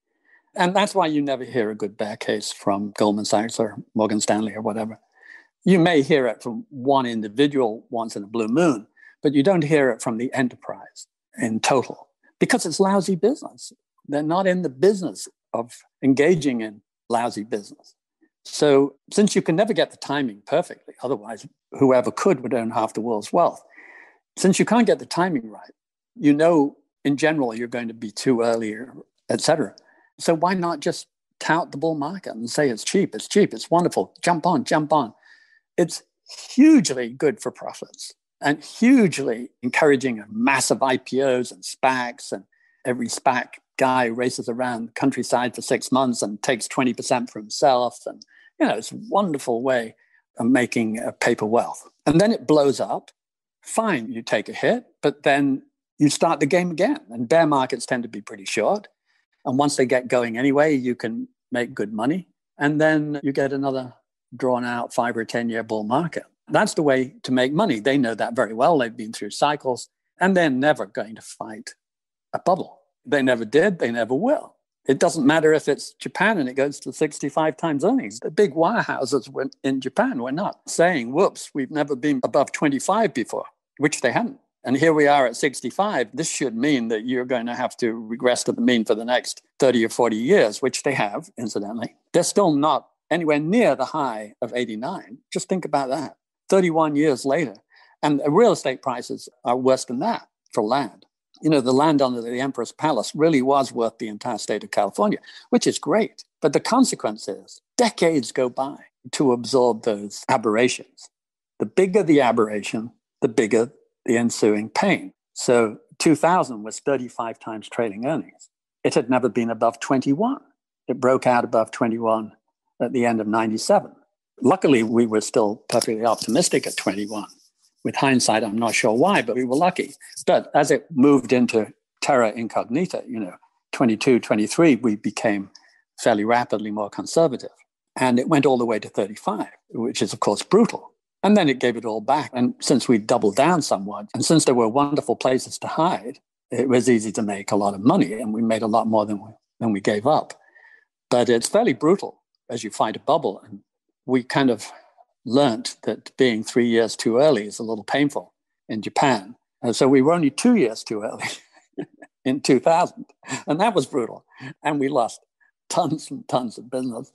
And that's why you never hear a good bear case from Goldman Sachs or Morgan Stanley or whatever. You may hear it from one individual once in a blue moon, but you don't hear it from the enterprise in total because it's lousy business. They're not in the business of engaging in lousy business. So since you can never get the timing perfectly, otherwise whoever could would own half the world's wealth. Since you can't get the timing right, you know in general, you're going to be too early, et cetera. So why not just tout the bull market and say it's cheap, it's wonderful, jump on. It's hugely good for profits and hugely encouraging of massive IPOs and SPACs, and every SPAC guy races around the countryside for 6 months and takes 20% for himself. And, you know, it's a wonderful way of making paper wealth. And then it blows up. Fine, you take a hit, but then you start the game again, and bear markets tend to be pretty short. And once they get going anyway, you can make good money. And then you get another drawn out 5 or 10 year bull market. That's the way to make money. They know that very well. They've been through cycles and they're never going to fight a bubble. They never did. They never will. It doesn't matter if it's Japan and it goes to 65 times earnings. The big wirehouses in Japan were not saying, whoops, we've never been above 25 before, which they hadn't. And here we are at 65. This should mean that you're going to have to regress to the mean for the next 30 or 40 years, which they have, incidentally. They're still not anywhere near the high of 89. Just think about that. 31 years later. And real estate prices are worse than that for land. You know, the land under the Emperor's Palace really was worth the entire state of California, which is great. But the consequence is decades go by to absorb those aberrations. The bigger the aberration, the bigger the ensuing pain. So 2000 was 35 times trailing earnings. It had never been above 21. It broke out above 21 at the end of 97. Luckily, we were still perfectly optimistic at 21. With hindsight, I'm not sure why, but we were lucky. But as it moved into terra incognita, you know, 22, 23, we became fairly rapidly more conservative. And it went all the way to 35, which is, of course, brutal. And then it gave it all back. And since we doubled down somewhat, and since there were wonderful places to hide, it was easy to make a lot of money. And we made a lot more than we gave up. But it's fairly brutal as you fight a bubble. And we kind of learnt that being 3 years too early is a little painful in Japan. And so we were only 2 years too early in 2000. And that was brutal. And we lost tons and tons of business.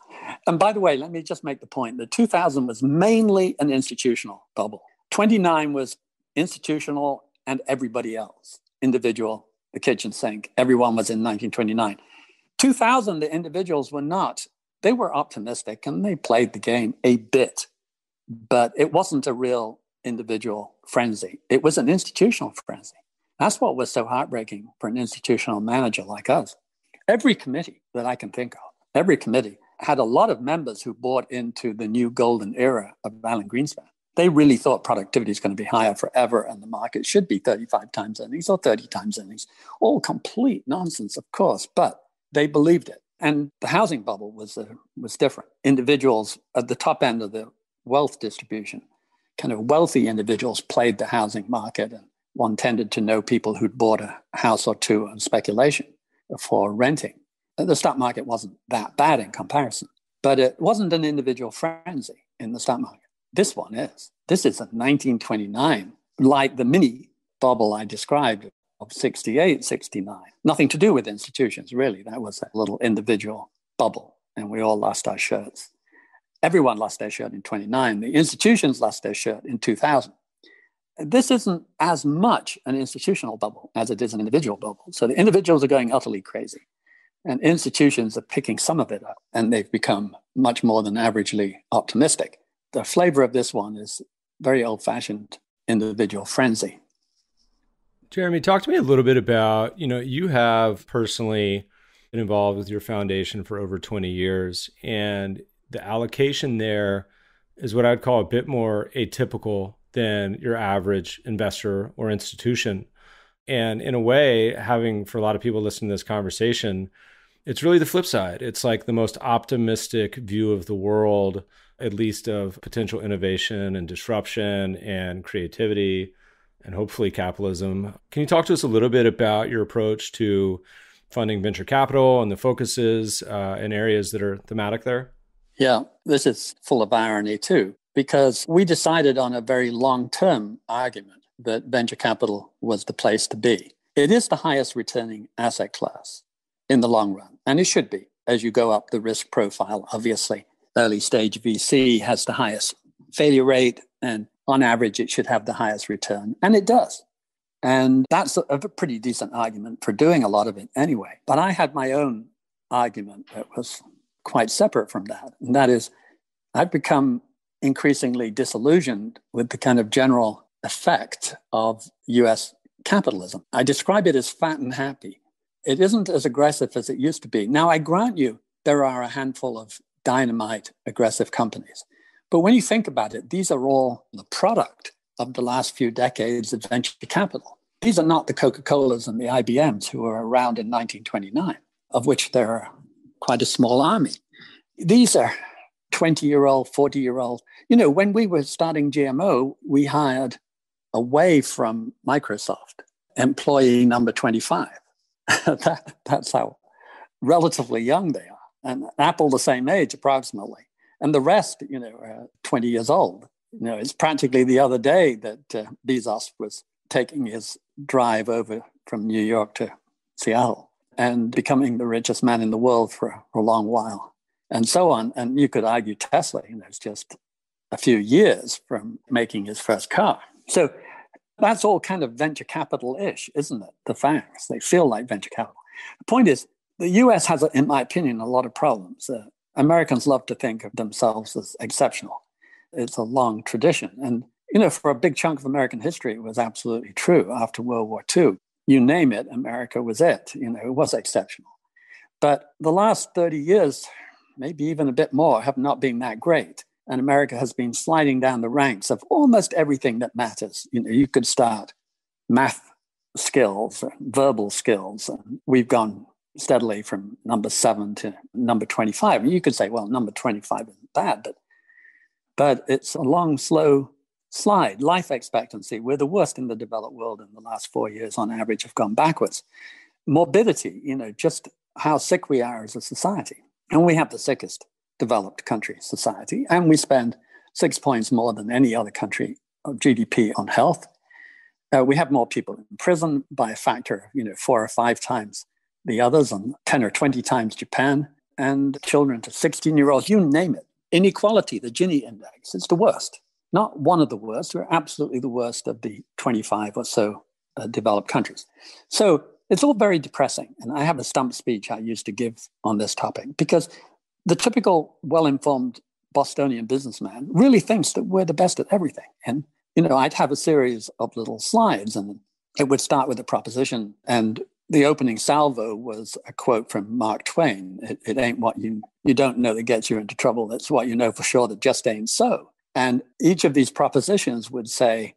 And by the way, let me just make the point that 2000 was mainly an institutional bubble. 29 was institutional and everybody else, individual, the kitchen sink. Everyone was in 1929. 2000, the individuals were not. They were optimistic and they played the game a bit, but it wasn't a real individual frenzy. It was an institutional frenzy. That's what was so heartbreaking for an institutional manager like us. Every committee that I can think of, every committee had a lot of members who bought into the new golden era of Alan Greenspan. They really thought productivity is going to be higher forever and the market should be 35 times earnings or 30 times earnings. All complete nonsense, of course, but they believed it. And the housing bubble was different. Individuals at the top end of the wealth distribution, kind of wealthy individuals played the housing market, and one tended to know people who'd bought a house or two on speculation. for renting. The stock market wasn't that bad in comparison, but it wasn't an individual frenzy in the stock market. This one is. This is a 1929, like the mini bubble I described of 68, 69. Nothing to do with institutions, really. That was a little individual bubble, and we all lost our shirts. Everyone lost their shirt in 29. The institutions lost their shirt in 2000. This isn't as much an institutional bubble as it is an individual bubble. So the individuals are going utterly crazy, and institutions are picking some of it up, and they've become much more than averagely optimistic. The flavor of this one is very old-fashioned individual frenzy. Jeremy, talk to me a little bit about, you have personally been involved with your foundation for over 20 years, and the allocation there is what I'd call a bit more atypical than your average investor or institution. And in a way, having, for a lot of people listening to this conversation, it's really the flip side. It's like the most optimistic view of the world, at least of potential innovation and disruption and creativity and hopefully capitalism. Can you talk to us a little bit about your approach to funding venture capital and the focuses and areas that are thematic there? Yeah, this is full of irony too, because we decided on a very long-term argument that venture capital was the place to be. It is the highest returning asset class in the long run, and it should be as you go up the risk profile. Obviously, early stage VC has the highest failure rate, and on average, it should have the highest return, and it does. And that's a pretty decent argument for doing a lot of it anyway. But I had my own argument that was quite separate from that. And that is, I've become increasingly disillusioned with the kind of general effect of US capitalism. I describe it as fat and happy. It isn't as aggressive as it used to be. Now, I grant you, there are a handful of dynamite aggressive companies. But when you think about it, these are all the product of the last few decades of venture capital. These are not the Coca-Colas and the IBMs who were around in 1929, of which there are quite a small army. These are 20-year-old, 40-year-old. When we were starting GMO, we hired away from Microsoft, employee number 25. That's how relatively young they are. And Apple the same age, approximately. And the rest, 20 years old. It's practically the other day that Bezos was taking his drive over from New York to Seattle and becoming the richest man in the world for a long while, and so on. And you could argue Tesla, it's just a few years from making his first car. So that's all kind of venture capital-ish, isn't it? The facts, they feel like venture capital. The point is, the US has, in my opinion, a lot of problems. Americans love to think of themselves as exceptional. It's a long tradition. And, for a big chunk of American history, it was absolutely true after World War II. You name it, America was it. It was exceptional. But the last 30 years, maybe even a bit more, have not been that great. And America has been sliding down the ranks of almost everything that matters. You could start math skills, verbal skills. And we've gone steadily from number 7 to number 25. And you could say, well, number 25 isn't bad, but it's a long, slow slide. Life expectancy, we're the worst in the developed world in the last 4 years on average, have gone backwards. Morbidity, just how sick we are as a society. And we have the sickest developed country society. And we spend 6 points more than any other country of GDP on health. We have more people in prison by a factor of 4 or 5 times the others, and 10 or 20 times Japan, and children to 16-year-olds, you name it. Inequality, the Gini index, it's the worst. Not one of the worst, we're absolutely the worst of the 25 or so developed countries. So it's all very depressing. And I have a stump speech I used to give on this topic, because the typical well-informed Bostonian businessman really thinks that we're the best at everything. And, I'd have a series of little slides, and it would start with a proposition. And the opening salvo was a quote from Mark Twain. It ain't what you don't know that gets you into trouble. It's what you know for sure that just ain't so. And each of these propositions would say,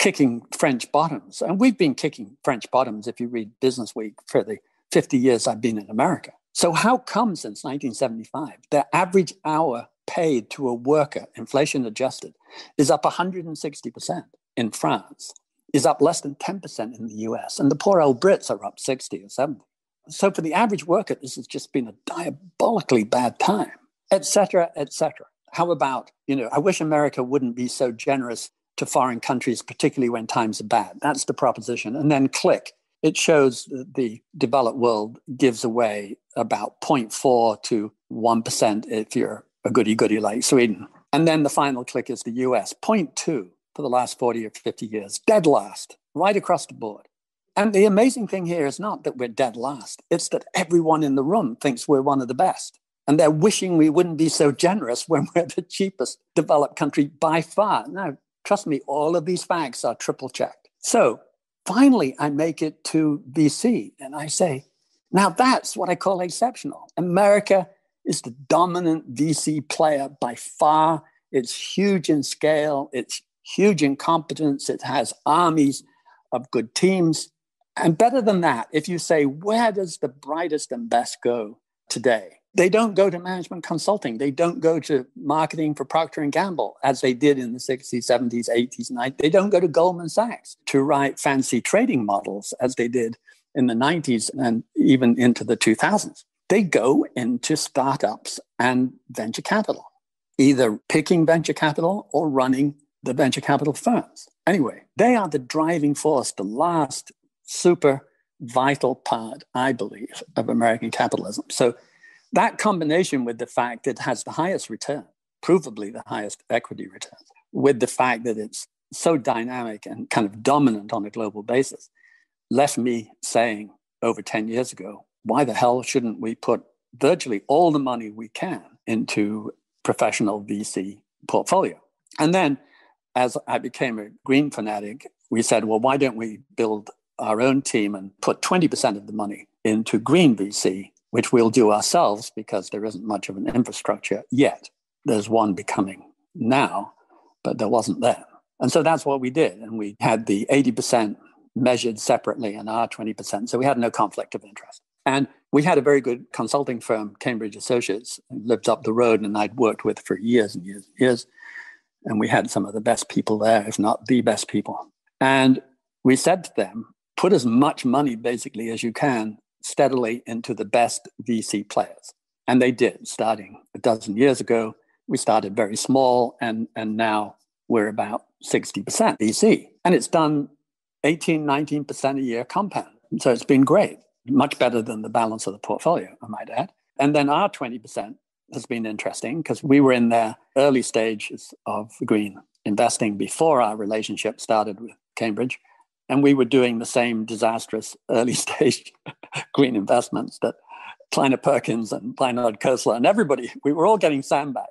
kicking French bottoms. And we've been kicking French bottoms, if you read Business Week, for the 50 years I've been in America. So how come since 1975, the average hour paid to a worker, inflation adjusted, is up 160% in France, is up less than 10% in the US, and the poor old Brits are up 60 or 70 So for the average worker, this has just been a diabolically bad time, et cetera, et cetera. How about, I wish America wouldn't be so generous to foreign countries, particularly when times are bad. That's the proposition. And then click. It shows that the developed world gives away about 0.4 to 1% if you're a goody-goody like Sweden. And then the final click is the US, 0.2 for the last 40 or 50 years, dead last, right across the board. And the amazing thing here is not that we're dead last. It's that everyone in the room thinks we're one of the best. And they're wishing we wouldn't be so generous when we're the cheapest developed country by far. Now, trust me, all of these facts are triple checked. So finally, I make it to VC and I say, now that's what I call exceptional. America is the dominant VC player by far. It's huge in scale. It's huge in competence. It has armies of good teams. And better than that, if you say, where does the brightest and best go today? They don't go to management consulting. They don't go to marketing for Procter & Gamble, as they did in the 60s, 70s, 80s, 90s. They don't go to Goldman Sachs to write fancy trading models, as they did in the 90s and even into the 2000s. They go into startups and venture capital, either picking venture capital or running the venture capital firms. Anyway, they are the driving force, the last super vital part, I believe, of American capitalism. So that combination with the fact it has the highest return, provably the highest equity return, with the fact that it's so dynamic and kind of dominant on a global basis, left me saying over 10 years ago, why the hell shouldn't we put virtually all the money we can into professional VC portfolio? And then as I became a green fanatic, we said, well, why don't we build our own team and put 20% of the money into green VC, which we'll do ourselves because there isn't much of an infrastructure yet. There's one becoming now, but there wasn't then. And so that's what we did. And we had the 80% measured separately and our 20%. So we had no conflict of interest. And we had a very good consulting firm, Cambridge Associates, who lived up the road and I'd worked with for years and years and years. And we had some of the best people there, if not the best people. And we said to them, put as much money basically as you can steadily into the best VC players. And they did, starting a dozen years ago. We started very small, and now we're about 60% VC. And it's done 18, 19% a year compound. So it's been great, much better than the balance of the portfolio, I might add. And then our 20% has been interesting because we were in the early stages of green investing before our relationship started with Cambridge. And we were doing the same disastrous early stage green investments that Kleiner Perkins and Reinhard Kosler and everybody, we were all getting sandbagged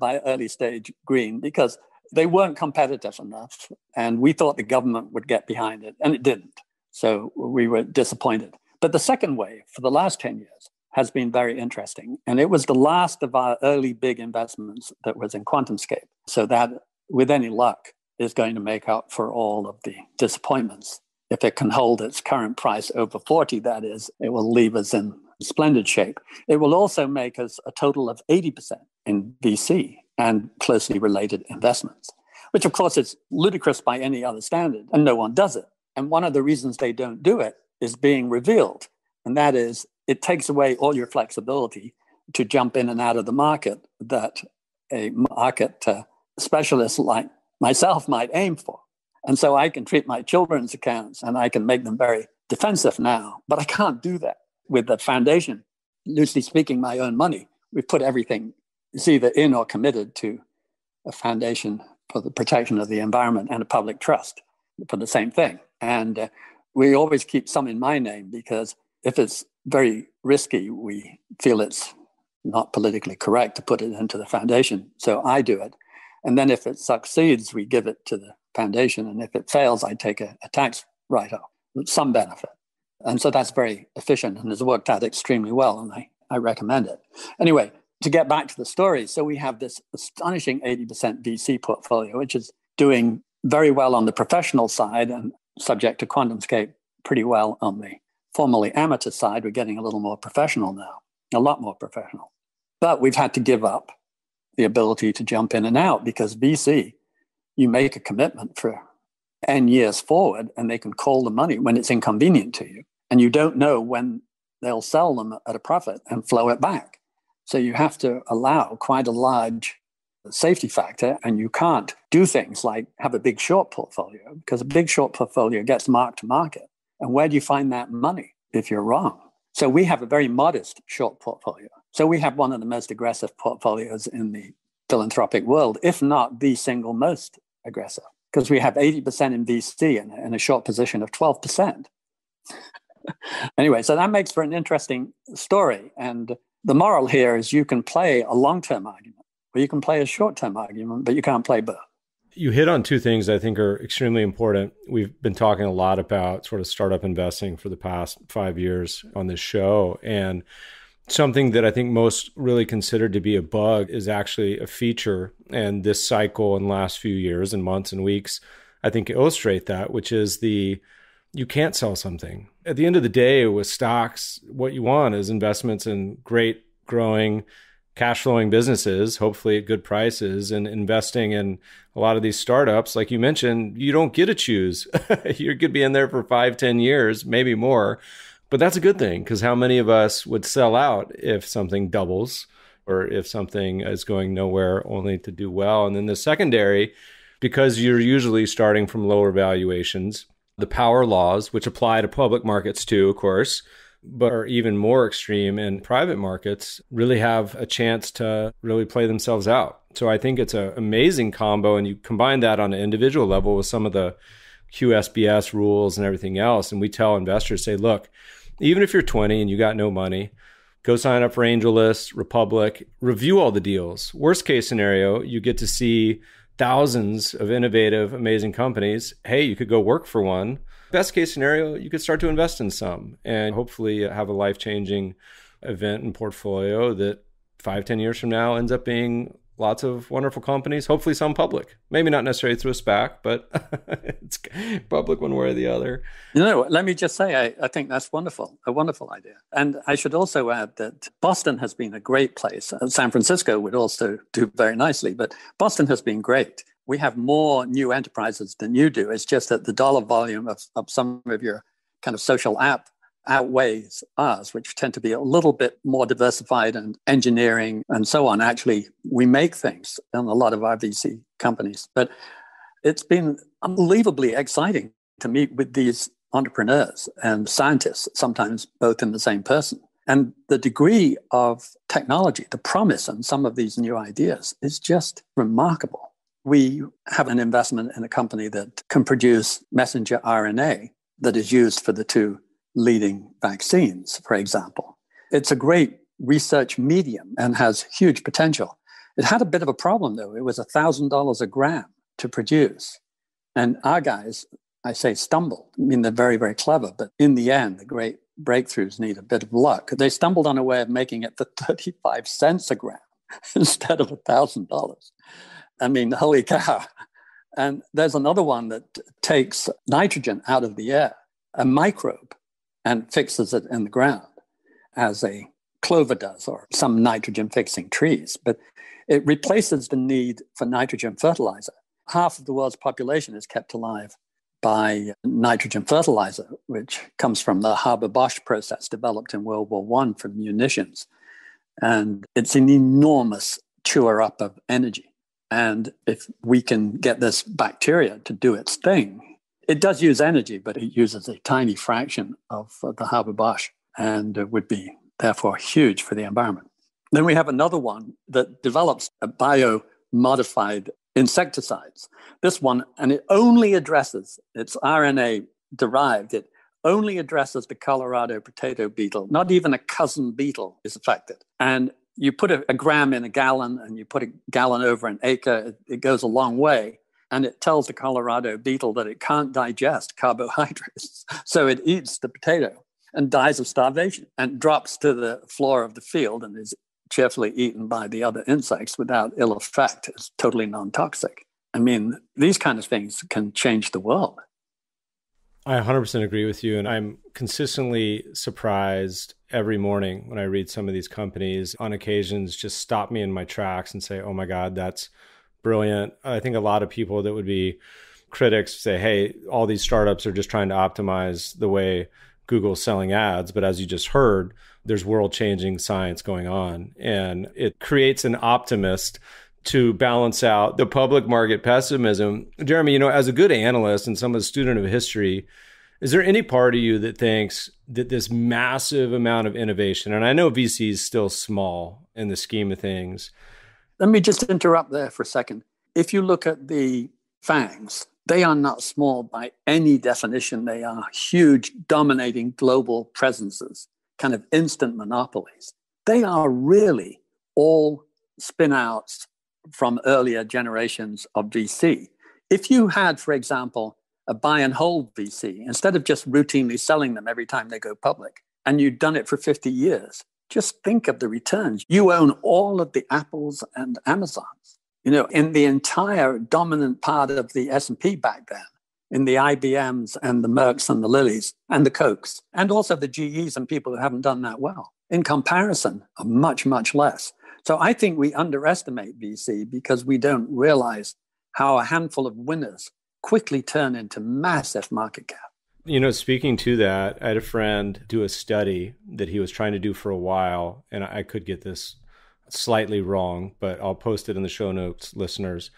by early stage green because they weren't competitive enough. And we thought the government would get behind it, and it didn't. So we were disappointed. But the second wave for the last 10 years has been very interesting. And it was the last of our early big investments that was in QuantumScape. So that, with any luck, is going to make up for all of the disappointments. If it can hold its current price over 40, that is, it will leave us in splendid shape. It will also make us a total of 80% in VC and closely related investments, which of course is ludicrous by any other standard, and no one does it. And one of the reasons they don't do it is being revealed, and that is it takes away all your flexibility to jump in and out of the market that a market specialist like myself might aim for. And so I can treat my children's accounts and I can make them very defensive now, but I can't do that with the foundation. Loosely speaking, my own money, we've put everything, it's either in or committed to a foundation for the protection of the environment and a public trust for the same thing. And we always keep some in my name because if it's very risky, we feel it's not politically correct to put it into the foundation. So I do it. And then if it succeeds, we give it to the foundation. And if it fails, I take a tax write-off with some benefit. And so that's very efficient and has worked out extremely well. And I recommend it. Anyway, to get back to the story. So we have this astonishing 80% VC portfolio, which is doing very well on the professional side and subject to QuantumScape pretty well on the formerly amateur side. We're getting a little more professional now, a lot more professional. But we've had to give up the ability to jump in and out because VC, you make a commitment for N years forward and they can call the money when it's inconvenient to you. And you don't know when they'll sell them at a profit and flow it back. So you have to allow quite a large safety factor, and you can't do things like have a big short portfolio, because a big short portfolio gets marked to market. And where do you find that money if you're wrong? So we have a very modest short portfolio. So we have one of the most aggressive portfolios in the philanthropic world, if not the single most aggressive, because we have 80% in VC and a short position of 12%. Anyway, so that makes for an interesting story. And the moral here is you can play a long-term argument, or you can play a short-term argument, but you can't play both. You hit on two things I think are extremely important. We've been talking a lot about sort of startup investing for the past 5 years on this show. And something that I think most really considered to be a bug is actually a feature. And this cycle in the last few years and months and weeks, I think illustrate that, which is you can't sell something. At the end of the day with stocks, what you want is investments in great growing, cash flowing businesses, hopefully at good prices, and investing in a lot of these startups. Like you mentioned, you don't get to choose. You could be in there for 5, 10 years, maybe more. But that's a good thing, because how many of us would sell out if something doubles or if something is going nowhere only to do well? And then the secondary, because you're usually starting from lower valuations, the power laws, which apply to public markets too, of course, but are even more extreme in private markets, really have a chance to really play themselves out. So I think it's an amazing combo. And you combine that on an individual level with some of the QSBS rules and everything else. And we tell investors, say, look, even if you're 20 and you got no money, go sign up for AngelList, Republic, review all the deals. Worst case scenario, you get to see thousands of innovative, amazing companies. Hey, you could go work for one. Best case scenario, you could start to invest in some and hopefully have a life-changing event and portfolio that 5, 10 years from now ends up being lots of wonderful companies, hopefully some public. Maybe not necessarily through a SPAC, but it's public one way or the other. You know, let me just say, I think that's wonderful, a wonderful idea. And I should also add that Boston has been a great place. San Francisco would also do very nicely, but Boston has been great. We have more new enterprises than you do. It's just that the dollar volume of some of your kind of social app outweighs ours, which tend to be a little bit more diversified and engineering and so on. Actually, we make things in a lot of our VC companies. But it's been unbelievably exciting to meet with these entrepreneurs and scientists, sometimes both in the same person. And the degree of technology, the promise on some of these new ideas is just remarkable. We have an investment in a company that can produce messenger RNA that is used for the two leading vaccines, for example. It's a great research medium and has huge potential. It had a bit of a problem, though. It was $1,000 a gram to produce. And our guys, I say stumbled. I mean, they're very, very clever. But in the end, the great breakthroughs need a bit of luck. They stumbled on a way of making it for 35 cents a gram instead of $1,000. I mean, holy cow. And there's another one that takes nitrogen out of the air, a microbe, and fixes it in the ground as a clover does, or some nitrogen-fixing trees. But it replaces the need for nitrogen fertilizer. Half of the world's population is kept alive by nitrogen fertilizer, which comes from the Haber-Bosch process developed in World War I for munitions. And it's an enormous chewer up of energy. And if we can get this bacteria to do its thing, it does use energy, but it uses a tiny fraction of the Haber-Bosch and would be therefore huge for the environment. Then we have another one that develops a bio-modified insecticides. This one, and it only addresses, it's RNA-derived, it only addresses the Colorado potato beetle. Not even a cousin beetle is affected. And you put a gram in a gallon, and you put a gallon over an acre, it goes a long way. And it tells the Colorado beetle that it can't digest carbohydrates. So it eats the potato and dies of starvation and drops to the floor of the field and is cheerfully eaten by the other insects without ill effect. It's totally non-toxic. I mean, these kind of things can change the world. I 100% agree with you. And I'm consistently surprised every morning when I read some of these companies on occasions just stop me in my tracks and say, oh my God, that's brilliant. I think a lot of people that would be critics say, hey, all these startups are just trying to optimize the way Google selling ads, but as you just heard, there's world-changing science going on. And it creates an optimist to balance out the public market pessimism. Jeremy, you know, as a good analyst and someone a student of history, is there any part of you that thinks that this massive amount of innovation, and I know VC is still small in the scheme of things. Let me just interrupt there for a second. If you look at the FANGs, they are not small by any definition. They are huge, dominating global presences, kind of instant monopolies. They are really all spin-outs from earlier generations of VC. If you had, for example, a buy and hold VC, instead of just routinely selling them every time they go public, and you've done it for 50 years, just think of the returns. You own all of the Apples and Amazons. You know, in the entire dominant part of the S&P back then, in the IBMs and the Mercks and the Lillys and the Cokes, and also the GEs and people who haven't done that well, in comparison, are much, much less. So I think we underestimate VC because we don't realize how a handful of winners quickly turn into massive market cap. You know, speaking to that, I had a friend do a study that he was trying to do for a while, and I could get this slightly wrong, but I'll post it in the show notes, listeners.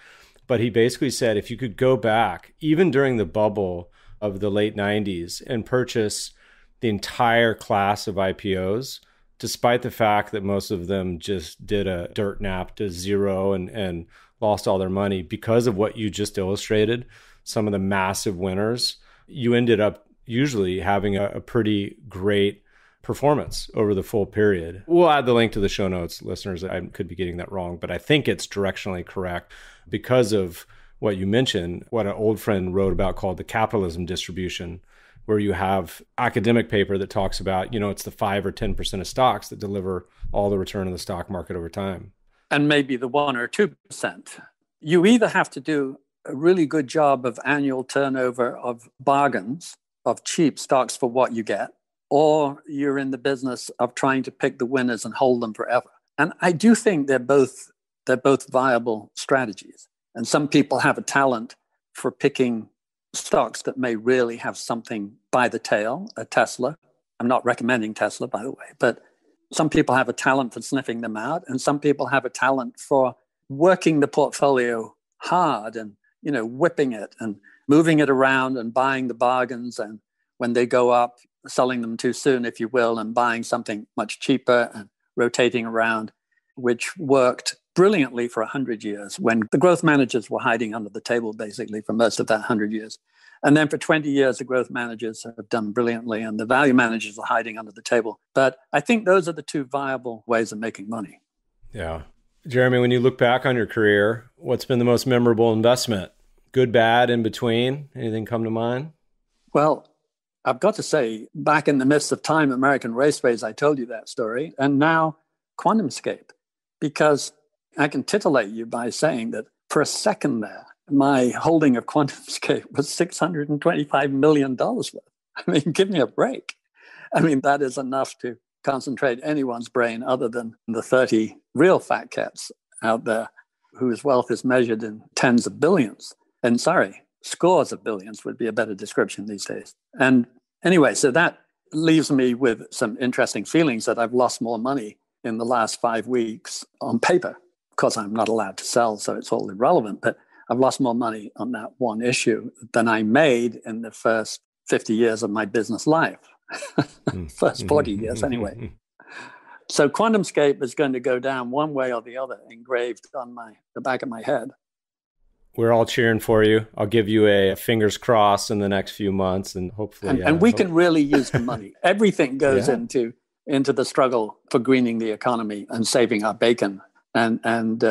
But he basically said, if you could go back, even during the bubble of the late 90s, and purchase the entire class of IPOs, despite the fact that most of them just did a dirt nap to zero and lost all their money, because of what you just illustrated, some of the massive winners, you ended up usually having a pretty great performance over the full period. We'll add the link to the show notes, listeners. I could be getting that wrong, but I think it's directionally correct because of what you mentioned, what an old friend wrote about called the capitalism distribution, where you have academic paper that talks about, you know, it's the 5 or 10% of stocks that deliver all the return of the stock market over time. And maybe the 1 or 2%. You either have to do a really good job of annual turnover of bargains, of cheap stocks for what you get, or you're in the business of trying to pick the winners and hold them forever. And I do think they're both viable strategies. And some people have a talent for picking stocks that may really have something by the tail, a Tesla. I'm not recommending Tesla, by the way, but some people have a talent for sniffing them out, and some people have a talent for working the portfolio hard and, you know, whipping it and moving it around and buying the bargains, and when they go up, selling them too soon, if you will, and buying something much cheaper and rotating around, which worked brilliantly for 100 years when the growth managers were hiding under the table, basically, for most of that 100 years. And then for 20 years, the growth managers have done brilliantly and the value managers are hiding under the table. But I think those are the two viable ways of making money. Yeah. Jeremy, when you look back on your career, what's been the most memorable investment? Good, bad, in between? Anything come to mind? Well, I've got to say, back in the midst of time, American Raceways, I told you that story, and now QuantumScape, because I can titillate you by saying that for a second there, my holding of QuantumScape was $625 million worth. I mean, give me a break. I mean, that is enough to concentrate anyone's brain other than the 30 real fat cats out there whose wealth is measured in tens of billions. And sorry, scores of billions would be a better description these days. And anyway, so that leaves me with some interesting feelings that I've lost more money in the last 5 weeks on paper. Of course, I'm not allowed to sell, so it's all irrelevant, but I've lost more money on that one issue than I made in the first 50 years of my business life. First 40 years, anyway. So QuantumScape is going to go down one way or the other, engraved on the back of my head. We're all cheering for you. I'll give you a fingers crossed in the next few months, and hopefully. And we can really use the money. Everything goes into the struggle for greening the economy and saving our bacon. And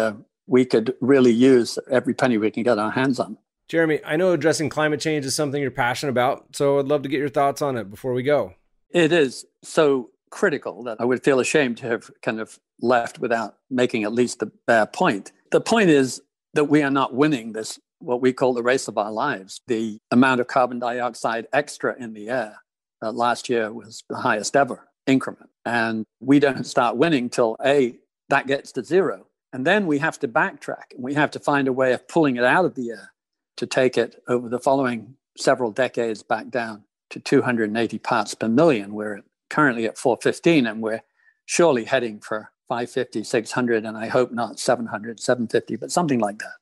we could really use every penny we can get our hands on. Jeremy, I know addressing climate change is something you're passionate about, so I'd love to get your thoughts on it before we go. It is so critical that I would feel ashamed to have kind of left without making at least the bare point. The point is that we are not winning this, what we call the race of our lives. The amount of carbon dioxide extra in the air last year was the highest ever increment. And we don't start winning till that gets to zero. And then we have to backtrack and we have to find a way of pulling it out of the air to take it over the following several decades back down to 280 parts per million. We're currently at 415, and we're surely heading for 550, 600, and I hope not 700, 750, but something like that.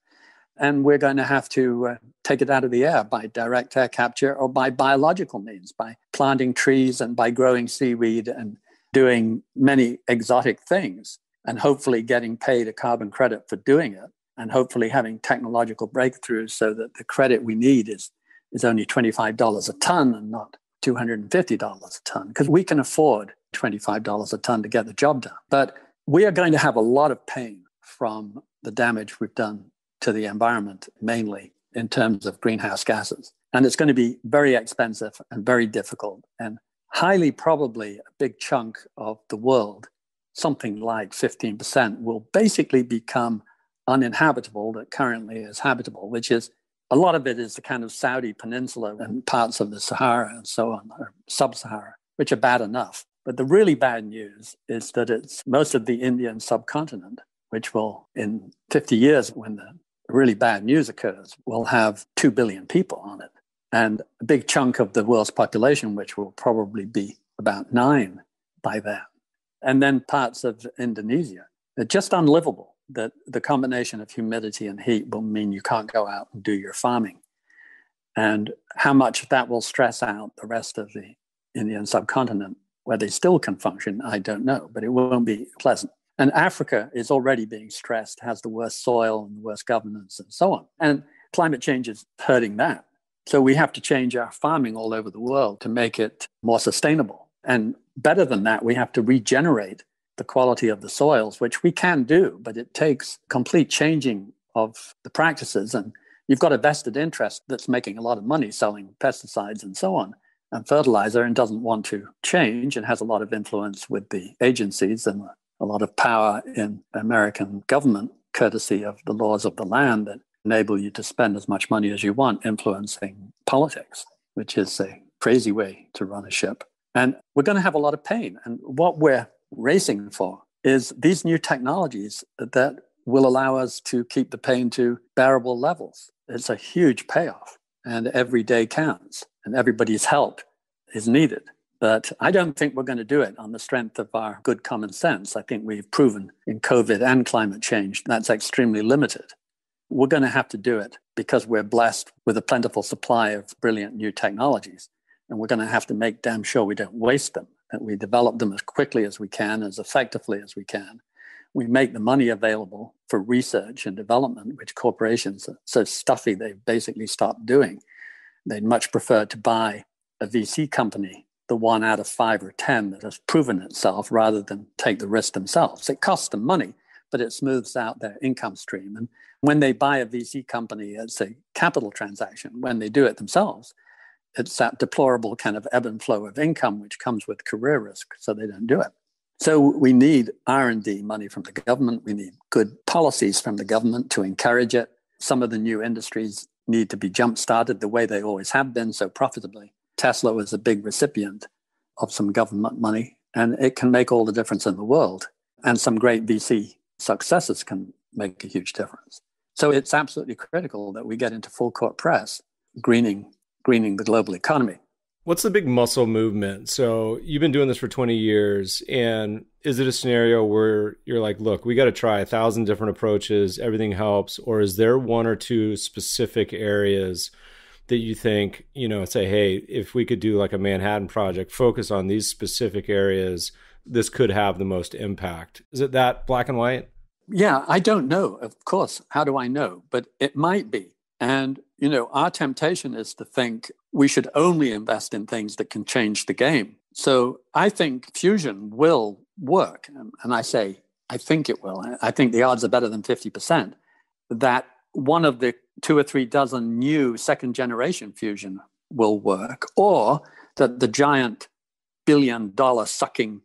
And we're going to have to take it out of the air by direct air capture or by biological means, by planting trees and by growing seaweed and doing many exotic things, and hopefully getting paid a carbon credit for doing it, and hopefully having technological breakthroughs so that the credit we need is only $25 a ton and not $250 a ton, because we can afford $25 a ton to get the job done. But we are going to have a lot of pain from the damage we've done to the environment, mainly in terms of greenhouse gases. And it's going to be very expensive and very difficult, and highly probably a big chunk of the world, something like 15%, will basically become uninhabitable that currently is habitable, which is a lot of it is the kind of Saudi peninsula and parts of the Sahara and so on, or sub-Sahara, which are bad enough. But the really bad news is that it's most of the Indian subcontinent, which will, in 50 years, when the really bad news occurs, will have 2 billion people on it. And a big chunk of the world's population, which will probably be about 9 by then. And then parts of Indonesia are just unlivable. That the combination of humidity and heat will mean you can't go out and do your farming. And how much that will stress out the rest of the Indian subcontinent, where they still can function, I don't know, but it won't be pleasant. And Africa is already being stressed, has the worst soil and the worst governance and so on. And climate change is hurting that. So we have to change our farming all over the world to make it more sustainable. And better than that, we have to regenerate the quality of the soils, which we can do, but it takes complete changing of the practices. And you've got a vested interest that's making a lot of money selling pesticides and so on and fertilizer, and doesn't want to change, and has a lot of influence with the agencies and a lot of power in American government, courtesy of the laws of the land that enable you to spend as much money as you want influencing politics, which is a crazy way to run a ship. And we're going to have a lot of pain. And what we're racing for is these new technologies that will allow us to keep the pain to bearable levels. It's a huge payoff, and every day counts, and everybody's help is needed. But I don't think we're going to do it on the strength of our good common sense. I think we've proven in COVID and climate change that's extremely limited. We're going to have to do it because we're blessed with a plentiful supply of brilliant new technologies, and we're going to have to make damn sure we don't waste them. That we develop them as quickly as we can, as effectively as we can. We make the money available for research and development, which corporations are so stuffy they've basically stopped doing. They'd much prefer to buy a VC company, the one out of 5 or 10 that has proven itself, rather than take the risk themselves. It costs them money, but it smooths out their income stream. And when they buy a VC company, it's a capital transaction. When they do it themselves, it's that deplorable kind of ebb and flow of income which comes with career risk, so they don't do it. So we need R&D money from the government. We need good policies from the government to encourage it. Some of the new industries need to be jump-started the way they always have been, so profitably. Tesla was a big recipient of some government money, and it can make all the difference in the world. And some great VC successes can make a huge difference. So it's absolutely critical that we get into full-court press, greening the global economy. What's the big muscle movement? So you've been doing this for 20 years, and is it a scenario where you're like, look, we got to try 1,000 different approaches, everything helps, or is there one or two specific areas that you think, you know, say, hey, if we could do like a Manhattan Project, focus on these specific areas, this could have the most impact? Is it that black and white? Yeah, I don't know. Of course, how do I know? But it might be. And, you know, our temptation is to think we should only invest in things that can change the game. So I think fusion will work. And I say, I think it will. I think the odds are better than 50% that one of the 2 or 3 dozen new second generation fusion will work, or that the giant $1 billion sucking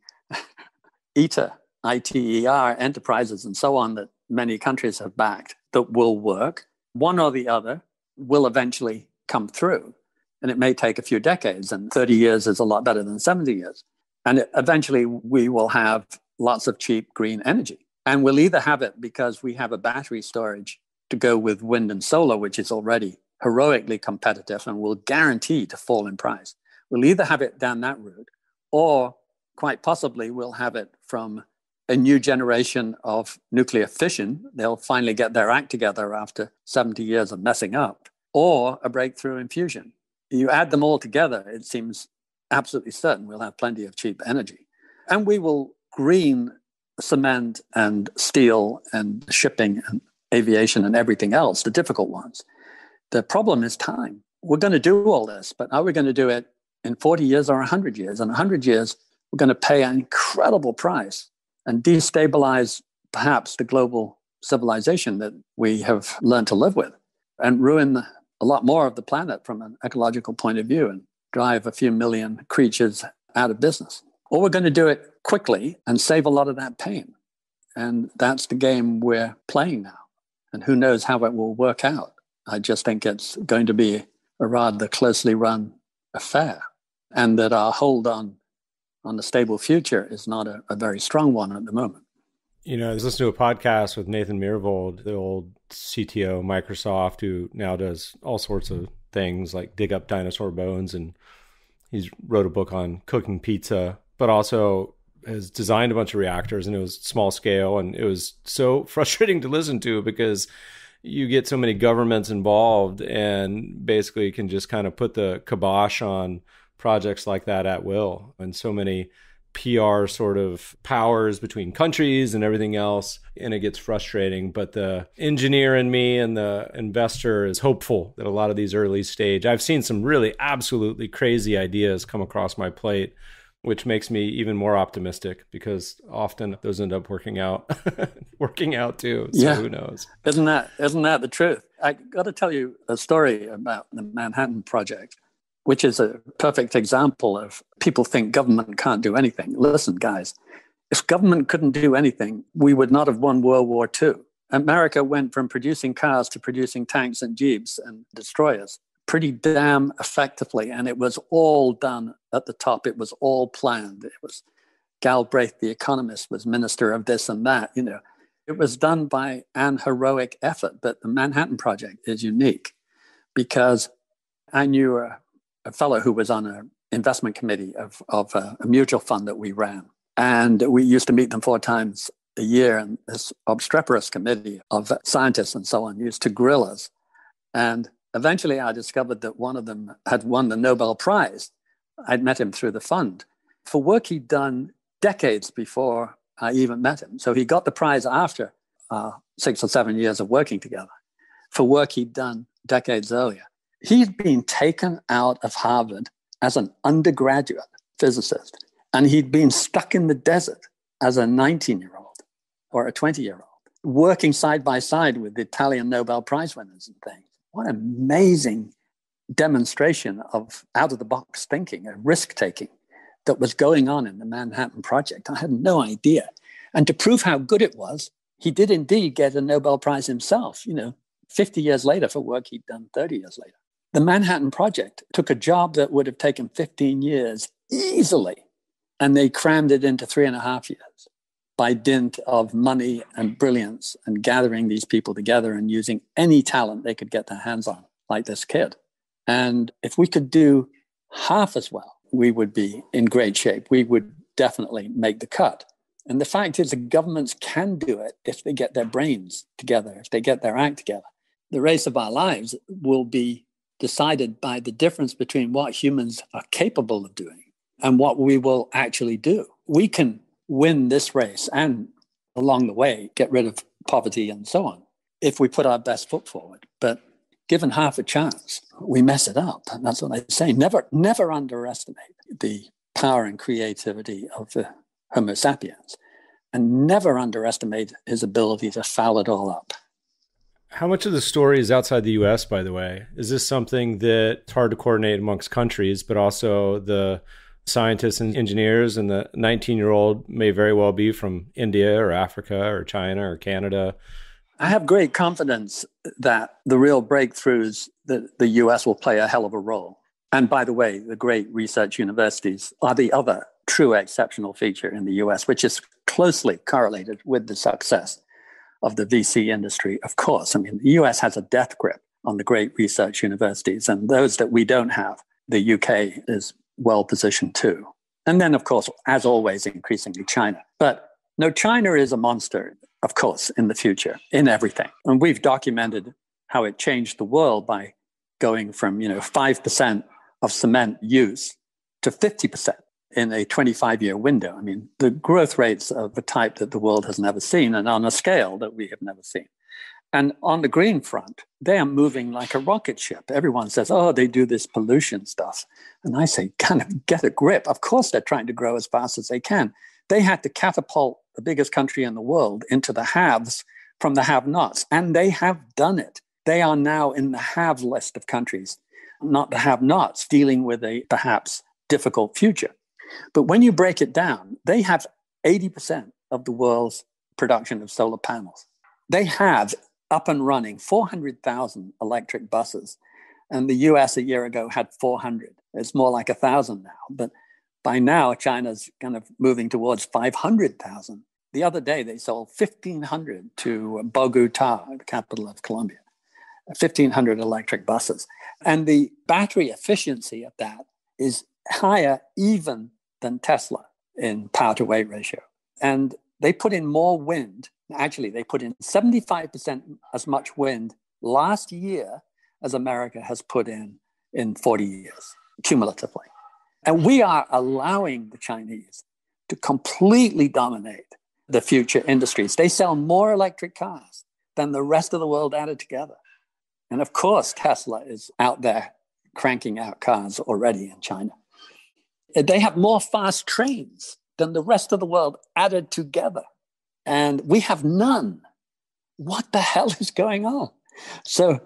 ITER, ITER enterprises and so on that many countries have backed that will work. One or the other will eventually come through, and it may take a few decades, and 30 years is a lot better than 70 years. And eventually we will have lots of cheap green energy, and we'll either have it because we have a battery storage to go with wind and solar, which is already heroically competitive and will guarantee to fall in price, We'll either have it down that route, or quite possibly we'll have it from a new generation of nuclear fission. They'll finally get their act together after 70 years of messing up, or a breakthrough in fusion. You add them all together, it seems absolutely certain we'll have plenty of cheap energy. And we will green cement and steel and shipping and aviation and everything else, the difficult ones. The problem is time. We're going to do all this, but are we going to do it in 40 years or 100 years? In 100 years, we're going to pay an incredible price and destabilize perhaps the global civilization that we have learned to live with, and ruin a lot more of the planet from an ecological point of view, and drive a few million creatures out of business. Or we're going to do it quickly and save a lot of that pain. And that's the game we're playing now. And who knows how it will work out. I just think it's going to be a rather closely run affair, and that our hold on the stable future is not a very strong one at the moment. You know, I was listening to a podcast with Nathan Myhrvold, the old CTO of Microsoft, who now does all sorts of things like dig up dinosaur bones, and he's wrote a book on cooking pizza, but also has designed a bunch of reactors, and it was small scale, and it was so frustrating to listen to because you get so many governments involved and basically can just kind of put the kibosh on projects like that at will. And so many PR sort of powers between countries and everything else, and it gets frustrating. But the engineer in me and the investor is hopeful that a lot of these early stage, I've seen some really absolutely crazy ideas come across my plate, which makes me even more optimistic, because often those end up working out too. So yeah. Who knows? Isn't that the truth? I got to tell you a story about the Manhattan Project, which is a perfect example of people think government can't do anything. Listen, guys, if government couldn't do anything, we would not have won World War II. America went from producing cars to producing tanks and jeeps and destroyers pretty damn effectively. And it was all done at the top. It was all planned. It was Galbraith, the economist, was minister of this and that. You know, it was done by an heroic effort. But the Manhattan Project is unique, because I knew a fellow who was on an investment committee of a mutual fund that we ran. And we used to meet them 4 times a year. And this obstreperous committee of scientists and so on used to grill us. And eventually I discovered that one of them had won the Nobel Prize. I'd met him through the fund for work he'd done decades before I even met him. So he got the prize after 6 or 7 years of working together for work he'd done decades earlier. He'd been taken out of Harvard as an undergraduate physicist, and he'd been stuck in the desert as a 19-year-old or a 20-year-old, working side by side with the Italian Nobel Prize winners and things. What an amazing demonstration of out-of-the-box thinking and risk-taking that was going on in the Manhattan Project. I had no idea. And to prove how good it was, he did indeed get a Nobel Prize himself, 50 years later for work he'd done 30 years later. The Manhattan Project took a job that would have taken 15 years easily, and they crammed it into 3.5 years by dint of money and brilliance and gathering these people together and using any talent they could get their hands on, like this kid. And if we could do half as well, we would be in great shape. We would definitely make the cut. And the fact is, the governments can do it if they get their brains together, if they get their act together. The race of our lives will be decided by the difference between what humans are capable of doing and what we will actually do. We can win this race and along the way get rid of poverty and so on if we put our best foot forward. But given half a chance, we mess it up. And that's what I say. Never underestimate the power and creativity of the Homo sapiens, and never underestimate his ability to foul it all up. How much of the story is outside the U.S., by the way? Is this something that's hard to coordinate amongst countries, but also the scientists and engineers and the 19-year-old may very well be from India or Africa or China or Canada? I have great confidence that the real breakthroughs, that the U.S. will play a hell of a role. And by the way, the great research universities are the other true exceptional feature in the U.S., which is closely correlated with the success of the VC industry, of course. I mean, the U.S. has a death grip on the great research universities, and those that we don't have, the U.K. is well positioned too. And then, of course, as always, increasingly China. But no, China is a monster, of course, in the future, in everything. And we've documented how it changed the world by going from, 5% of cement use to 50% in a 25-year window. I mean, the growth rates of a type that the world has never seen and on a scale that we have never seen. And on the green front, they are moving like a rocket ship. Everyone says, oh, they do this pollution stuff. And I say, kind of get a grip. Of course, they're trying to grow as fast as they can. They had to catapult the biggest country in the world into the haves from the have-nots. And they have done it. They are now in the have list of countries, not the have-nots, dealing with a perhaps difficult future. But when you break it down, they have 80% of the world's production of solar panels. They have up and running 400,000 electric buses. And the US a year ago had 400. It's more like 1,000 now. But by now, China's kind of moving towards 500,000. The other day, they sold 1,500 to Bogota, the capital of Colombia, 1,500 electric buses. And the battery efficiency of that is higher even than Tesla in power to weight ratio. And they put in more wind. Actually, they put in 75% as much wind last year as America has put in 40 years, cumulatively. And we are allowing the Chinese to completely dominate the future industries. They sell more electric cars than the rest of the world added together. And of course, Tesla is out there cranking out cars already in China. They have more fast trains than the rest of the world added together. And we have none. What the hell is going on? So,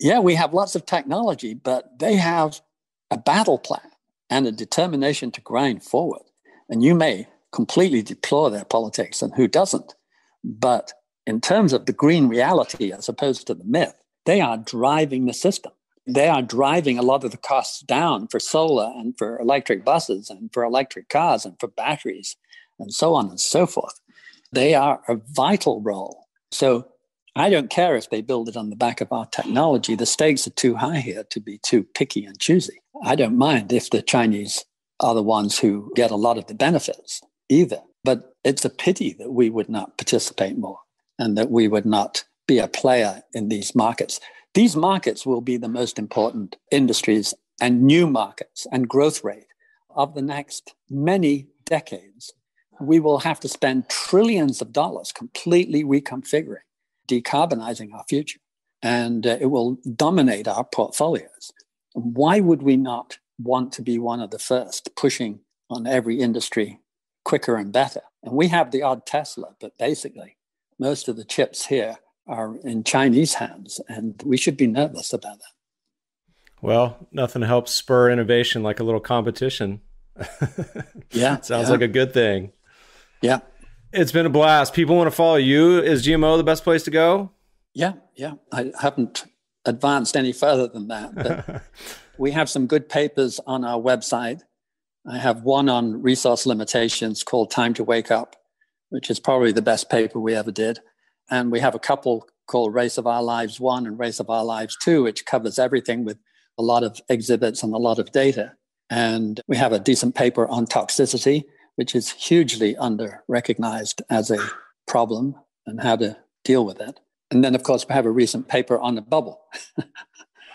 yeah, we have lots of technology, but they have a battle plan and a determination to grind forward. And you may completely deplore their politics, and who doesn't? But in terms of the green reality as opposed to the myth, they are driving the system. They are driving a lot of the costs down for solar and for electric buses and for electric cars and for batteries and so on and so forth. They are a vital role. So I don't care if they build it on the back of our technology. The stakes are too high here to be too picky and choosy. I don't mind if the Chinese are the ones who get a lot of the benefits either. But it's a pity that we would not participate more and that we would not be a player in these markets. These markets will be the most important industries and new markets and growth rate of the next many decades. We will have to spend trillions of dollars completely reconfiguring, decarbonizing our future, and it will dominate our portfolios. Why would we not want to be one of the first, pushing on every industry quicker and better? And we have the odd Tesla, but basically most of the chips here are in Chinese hands, and we should be nervous about that. Well, nothing helps spur innovation like a little competition. Yeah. Sounds like a good thing. Yeah. It's been a blast. People want to follow you. Is GMO the best place to go? Yeah. Yeah. I haven't advanced any further than that. But we have some good papers on our website. I have one on resource limitations called Time to Wake Up, which is probably the best paper we ever did. And we have a couple called Race of Our Lives 1 and Race of Our Lives 2, which covers everything with a lot of exhibits and a lot of data. And we have a decent paper on toxicity, which is hugely under-recognized as a problem and how to deal with it. And then, of course, we have a recent paper on the bubble.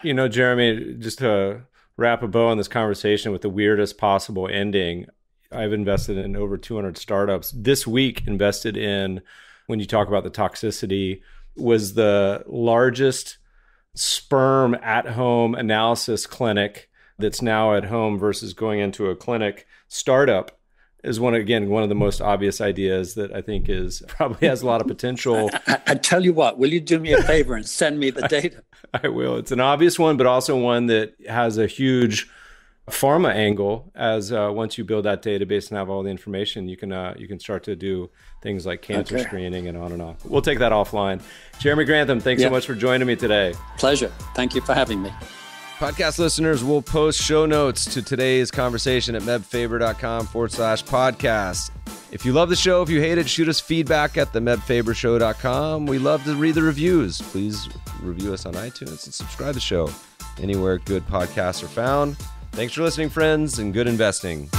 Jeremy, just to wrap a bow on this conversation with the weirdest possible ending, I've invested in over 200 startups. This week, invested in, when you talk about the toxicity, was the largest sperm at-home analysis clinic that's now at home versus going into a clinic startup is one of the most obvious ideas that I think probably has a lot of potential. I tell you what, will you do me a favor and send me the data? I will. It's an obvious one, but also one that has a huge pharma angle, as once you build that database and have all the information, you can start to do things like cancer screening and on and on. We'll take that offline. Jeremy Grantham, thanks so much for joining me today. Pleasure. Thank you for having me. Podcast listeners will post show notes to today's conversation at mebfaber.com/podcast. If you love the show, if you hate it, shoot us feedback at themebfabershow.com. We love to read the reviews. Please review us on iTunes and subscribe to the show anywhere good podcasts are found. Thanks for listening, friends, and good investing.